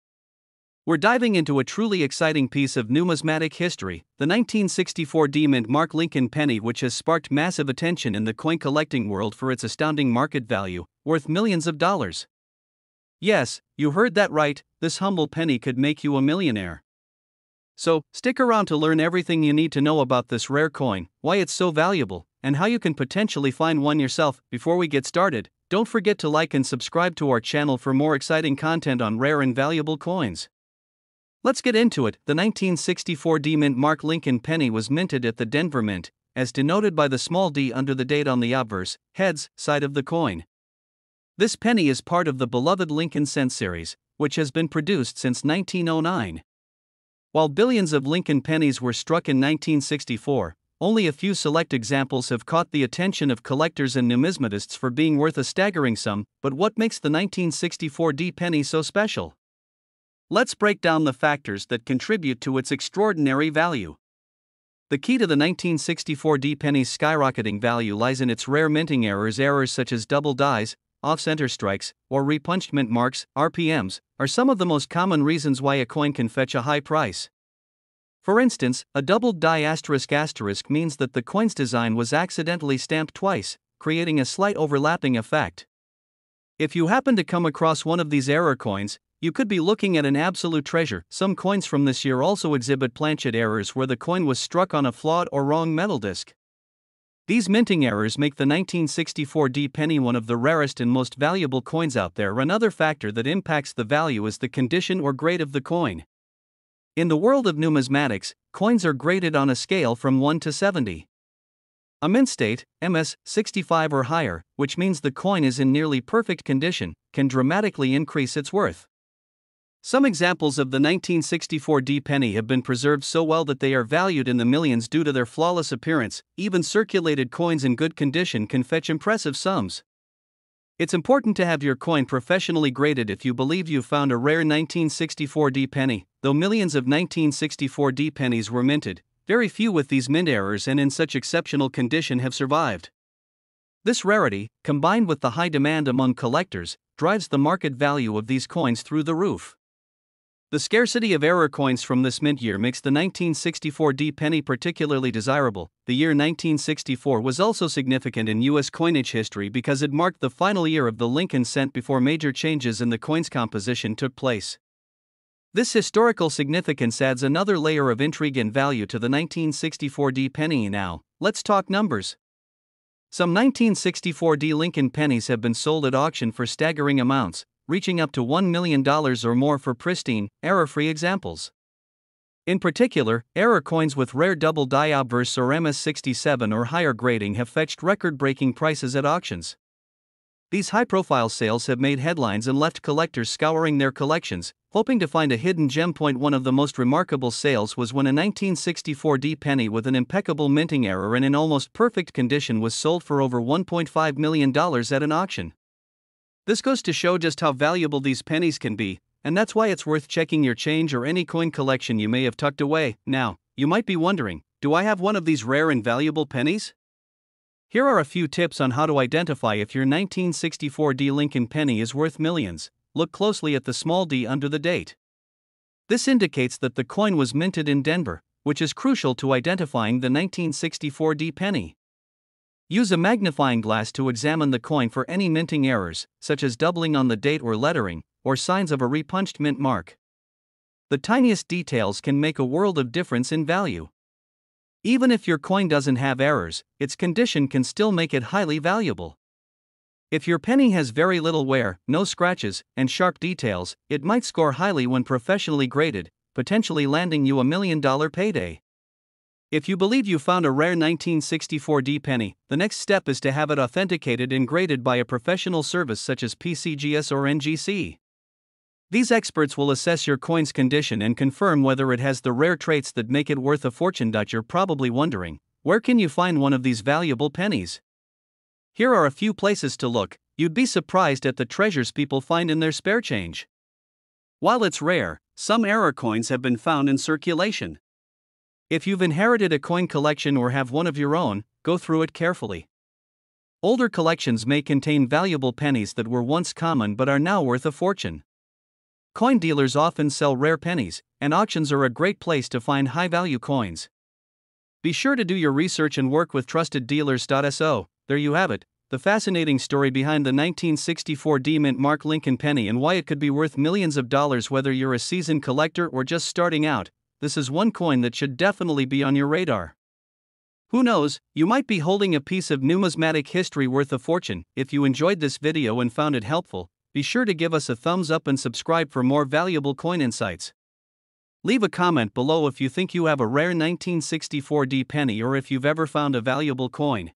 We're diving into a truly exciting piece of numismatic history, the 1964 mint mark Lincoln penny, which has sparked massive attention in the coin collecting world for its astounding market value, worth millions of dollars. Yes, you heard that right, this humble penny could make you a millionaire. So, stick around to learn everything you need to know about this rare coin, why it's so valuable, and how you can potentially find one yourself. Before we get started, don't forget to like and subscribe to our channel for more exciting content on rare and valuable coins. Let's get into it. The 1964 mint mark Lincoln penny was minted at the Denver Mint, as denoted by the small d under the date on the obverse, heads, side of the coin. This penny is part of the beloved Lincoln cent series, which has been produced since 1909. While billions of Lincoln pennies were struck in 1964, only a few select examples have caught the attention of collectors and numismatists for being worth a staggering sum. But what makes the 1964 penny so special? Let's break down the factors that contribute to its extraordinary value. The key to the 1964 penny's skyrocketing value lies in its rare minting errors. Errors such as double dies, off-center strikes, or repunched mint marks, RPMs, are some of the most common reasons why a coin can fetch a high price. For instance, a doubled die *** means that the coin's design was accidentally stamped twice, creating a slight overlapping effect. If you happen to come across one of these error coins, you could be looking at an absolute treasure. Some coins from this year also exhibit planchet errors, where the coin was struck on a flawed or wrong metal disc. These minting errors make the 1964 penny one of the rarest and most valuable coins out there. Another factor that impacts the value is the condition or grade of the coin. In the world of numismatics, coins are graded on a scale from 1 to 70. A mint state, MS 65 or higher, which means the coin is in nearly perfect condition, can dramatically increase its worth. Some examples of the 1964 penny have been preserved so well that they are valued in the millions due to their flawless appearance. Even circulated coins in good condition can fetch impressive sums. It's important to have your coin professionally graded if you believe you found a rare 1964 penny. Though millions of 1964 pennies were minted, very few with these mint errors and in such exceptional condition have survived. This rarity, combined with the high demand among collectors, drives the market value of these coins through the roof. The scarcity of error coins from this mint year makes the 1964 penny particularly desirable. The year 1964 was also significant in U.S. coinage history because it marked the final year of the Lincoln cent before major changes in the coin's composition took place. This historical significance adds another layer of intrigue and value to the 1964 penny. Now, let's talk numbers. Some 1964 Lincoln pennies have been sold at auction for staggering amounts, reaching up to $1 million or more for pristine, error-free examples. In particular, error coins with rare double diobverse or MS67 or higher grading have fetched record-breaking prices at auctions. These high-profile sales have made headlines and left collectors scouring their collections, hoping to find a hidden gem. One of the most remarkable sales was when a 1964 penny with an impeccable minting error and in almost perfect condition was sold for over $1.5 million at an auction. This goes to show just how valuable these pennies can be, and that's why it's worth checking your change or any coin collection you may have tucked away. Now, you might be wondering, do I have one of these rare and valuable pennies? Here are a few tips on how to identify if your 1964 Lincoln penny is worth millions. Look closely at the small d under the date. This indicates that the coin was minted in Denver, which is crucial to identifying the 1964 penny. Use a magnifying glass to examine the coin for any minting errors, such as doubling on the date or lettering, or signs of a repunched mint mark. The tiniest details can make a world of difference in value. Even if your coin doesn't have errors, its condition can still make it highly valuable. If your penny has very little wear, no scratches, and sharp details, it might score highly when professionally graded, potentially landing you $1 million payday. If you believe you found a rare 1964 penny, the next step is to have it authenticated and graded by a professional service such as PCGS or NGC. These experts will assess your coin's condition and confirm whether it has the rare traits that make it worth a fortune. You're probably wondering, where can you find one of these valuable pennies? Here are a few places to look. You'd be surprised at the treasures people find in their spare change. While it's rare, some error coins have been found in circulation. If you've inherited a coin collection or have one of your own, go through it carefully. Older collections may contain valuable pennies that were once common but are now worth a fortune. Coin dealers often sell rare pennies, and auctions are a great place to find high-value coins. Be sure to do your research and work with trusted dealers. So, there you have it, the fascinating story behind the 1964 mint mark Lincoln penny and why it could be worth millions of dollars whether you're a seasoned collector or just starting out. This is one coin that should definitely be on your radar. Who knows, you might be holding a piece of numismatic history worth a fortune. If you enjoyed this video and found it helpful, be sure to give us a thumbs up and subscribe for more valuable coin insights. Leave a comment below if you think you have a rare 1964 penny or if you've ever found a valuable coin.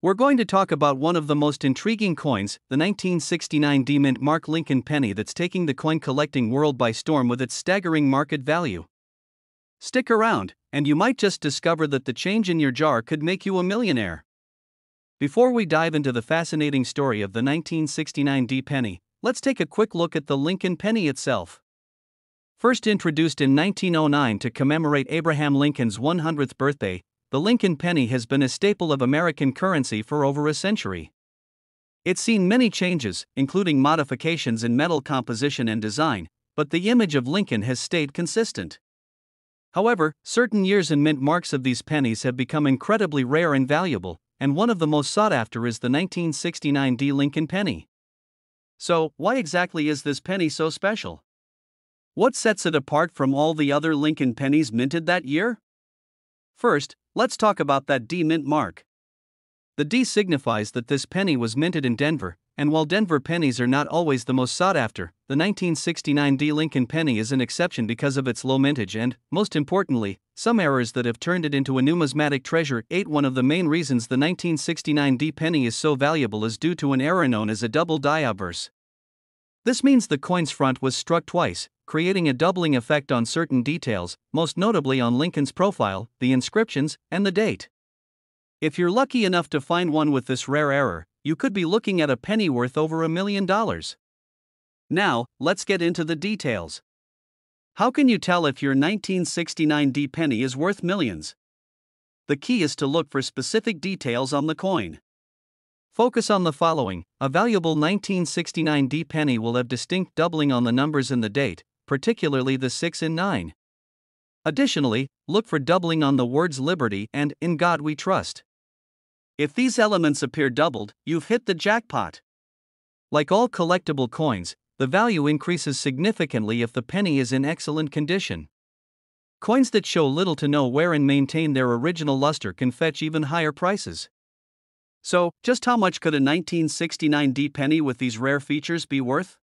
We're going to talk about one of the most intriguing coins, the 1969 mint mark Lincoln penny that's taking the coin collecting world by storm with its staggering market value. Stick around, and you might just discover that the change in your jar could make you a millionaire. Before we dive into the fascinating story of the 1969 penny, let's take a quick look at the Lincoln penny itself. First introduced in 1909 to commemorate Abraham Lincoln's 100th birthday, the Lincoln penny has been a staple of American currency for over a century. It's seen many changes, including modifications in metal composition and design, but the image of Lincoln has stayed consistent. However, certain years and mint marks of these pennies have become incredibly rare and valuable, and one of the most sought after is the 1969 Lincoln penny. So, why exactly is this penny so special? What sets it apart from all the other Lincoln pennies minted that year? First, let's talk about that mint mark. The D signifies that this penny was minted in Denver, and while Denver pennies are not always the most sought after, the 1969 D Lincoln penny is an exception because of its low mintage and, most importantly, some errors that have turned it into a numismatic treasure. 8. One of the main reasons the 1969 D penny is so valuable is due to an error known as a double diobverse. This means the coin's front was struck twice, creating a doubling effect on certain details, most notably on Lincoln's profile, the inscriptions, and the date. If you're lucky enough to find one with this rare error, you could be looking at a penny worth over $1 million. Now, let's get into the details. How can you tell if your 1969 D penny is worth millions? The key is to look for specific details on the coin. Focus on the following. A valuable 1969 D penny will have distinct doubling on the numbers and the date, particularly the 6 and 9. Additionally, look for doubling on the words "liberty" and "in God we trust." If these elements appear doubled, you've hit the jackpot. Like all collectible coins, the value increases significantly if the penny is in excellent condition. Coins that show little to no wear and maintain their original luster can fetch even higher prices. So, just how much could a 1969 D penny with these rare features be worth?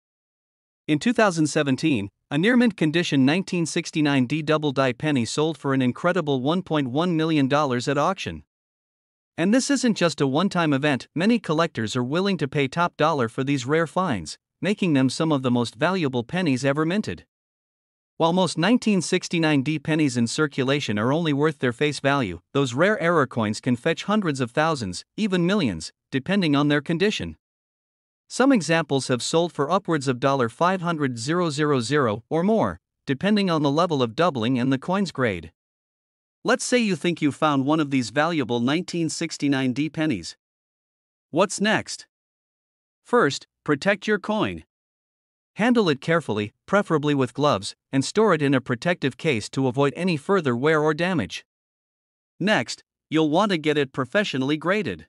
In 2017, a near-mint condition 1969 D double die penny sold for an incredible $1.1 million at auction. And this isn't just a one-time event. Many collectors are willing to pay top dollar for these rare finds, making them some of the most valuable pennies ever minted. While most 1969 D pennies in circulation are only worth their face value, those rare error coins can fetch hundreds of thousands, even millions, depending on their condition. Some examples have sold for upwards of $500,000 or more, depending on the level of doubling and the coin's grade. Let's say you think you found one of these valuable 1969 D pennies. What's next? First, protect your coin. Handle it carefully, preferably with gloves, and store it in a protective case to avoid any further wear or damage. Next, you'll want to get it professionally graded.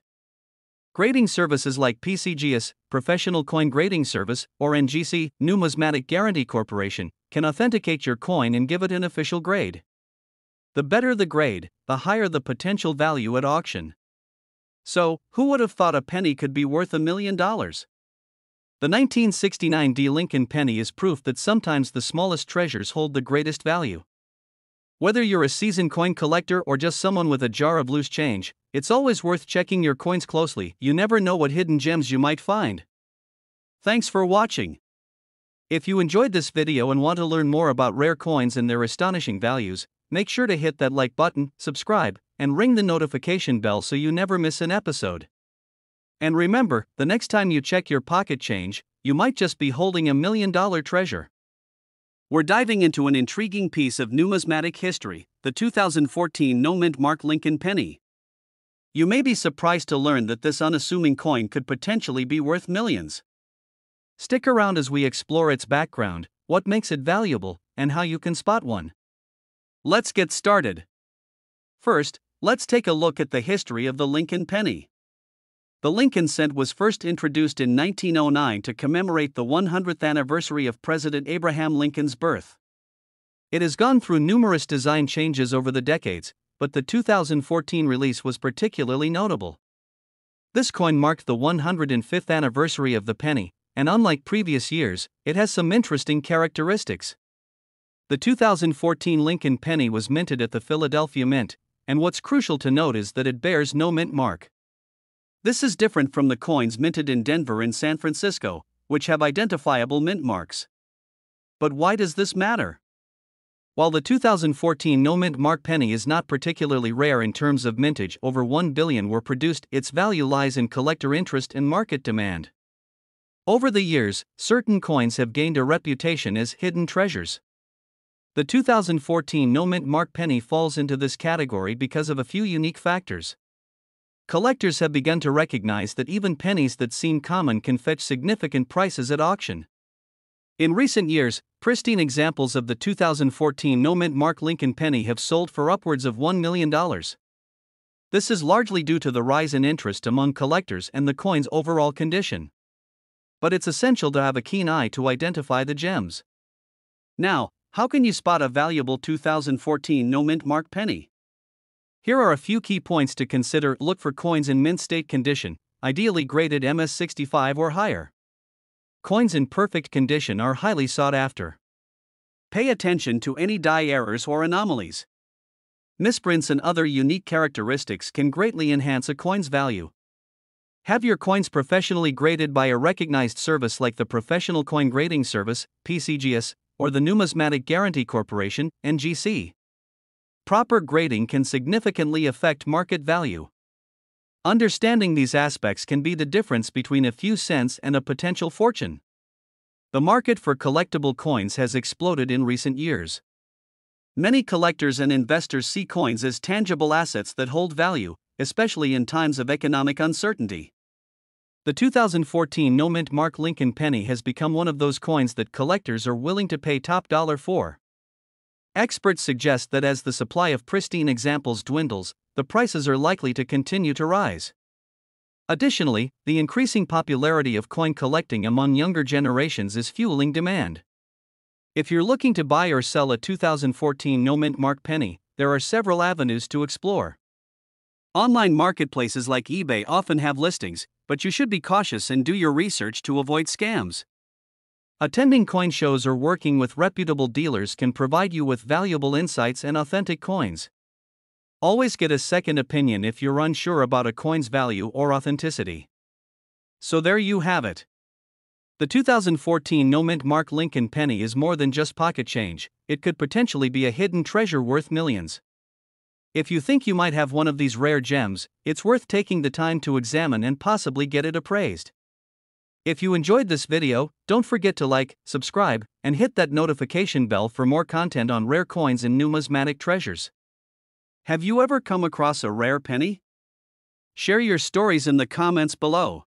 Grading services like PCGS, Professional Coin Grading Service, or NGC, Numismatic Guarantee Corporation, can authenticate your coin and give it an official grade. The better the grade, the higher the potential value at auction. So, who would have thought a penny could be worth $1 million? The 1969 D Lincoln penny is proof that sometimes the smallest treasures hold the greatest value. Whether you're a seasoned coin collector or just someone with a jar of loose change, it's always worth checking your coins closely. You never know what hidden gems you might find. Thanks for watching. If you enjoyed this video and want to learn more about rare coins and their astonishing values, make sure to hit that like button, subscribe, and ring the notification bell so you never miss an episode. And remember, the next time you check your pocket change, you might just be holding $1 million treasure. We're diving into an intriguing piece of numismatic history, the 2014 no-mint Mark Lincoln penny. You may be surprised to learn that this unassuming coin could potentially be worth millions. Stick around as we explore its background, what makes it valuable, and how you can spot one. Let's get started. First, let's take a look at the history of the Lincoln penny. The Lincoln cent was first introduced in 1909 to commemorate the 100th anniversary of President Abraham Lincoln's birth. It has gone through numerous design changes over the decades, but the 2014 release was particularly notable. This coin marked the 105th anniversary of the penny, and unlike previous years, it has some interesting characteristics. The 2014 Lincoln penny was minted at the Philadelphia Mint, and what's crucial to note is that it bears no mint mark. This is different from the coins minted in Denver and San Francisco, which have identifiable mint marks. But why does this matter? While the 2014 no-mint mark penny is not particularly rare in terms of mintage, over 1 billion were produced, its value lies in collector interest and market demand. Over the years, certain coins have gained a reputation as hidden treasures. The 2014 no-mint mark penny falls into this category because of a few unique factors. Collectors have begun to recognize that even pennies that seem common can fetch significant prices at auction. In recent years, pristine examples of the 2014 no-mint Mark Lincoln penny have sold for upwards of $1 million. This is largely due to the rise in interest among collectors and the coin's overall condition. But it's essential to have a keen eye to identify the gems. Now, how can you spot a valuable 2014 no-mint Mark penny? Here are a few key points to consider. Look for coins in mint state condition, ideally graded MS65 or higher. Coins in perfect condition are highly sought after. Pay attention to any die errors or anomalies. Misprints and other unique characteristics can greatly enhance a coin's value. Have your coins professionally graded by a recognized service like the Professional Coin Grading Service, PCGS, or the Numismatic Guarantee Corporation, NGC. Proper grading can significantly affect market value. Understanding these aspects can be the difference between a few cents and a potential fortune. The market for collectible coins has exploded in recent years. Many collectors and investors see coins as tangible assets that hold value, especially in times of economic uncertainty. The 2014 no-mint Mark Lincoln penny has become one of those coins that collectors are willing to pay top dollar for. Experts suggest that as the supply of pristine examples dwindles, the prices are likely to continue to rise. Additionally, the increasing popularity of coin collecting among younger generations is fueling demand. If you're looking to buy or sell a 2014 no-mint Mark penny, there are several avenues to explore. Online marketplaces like eBay often have listings, but you should be cautious and do your research to avoid scams. Attending coin shows or working with reputable dealers can provide you with valuable insights and authentic coins. Always get a second opinion if you're unsure about a coin's value or authenticity. So there you have it. The 2014 no-mint Mark Lincoln penny is more than just pocket change, it could potentially be a hidden treasure worth millions. If you think you might have one of these rare gems, it's worth taking the time to examine and possibly get it appraised. If you enjoyed this video, don't forget to like, subscribe, and hit that notification bell for more content on rare coins and numismatic treasures. Have you ever come across a rare penny? Share your stories in the comments below.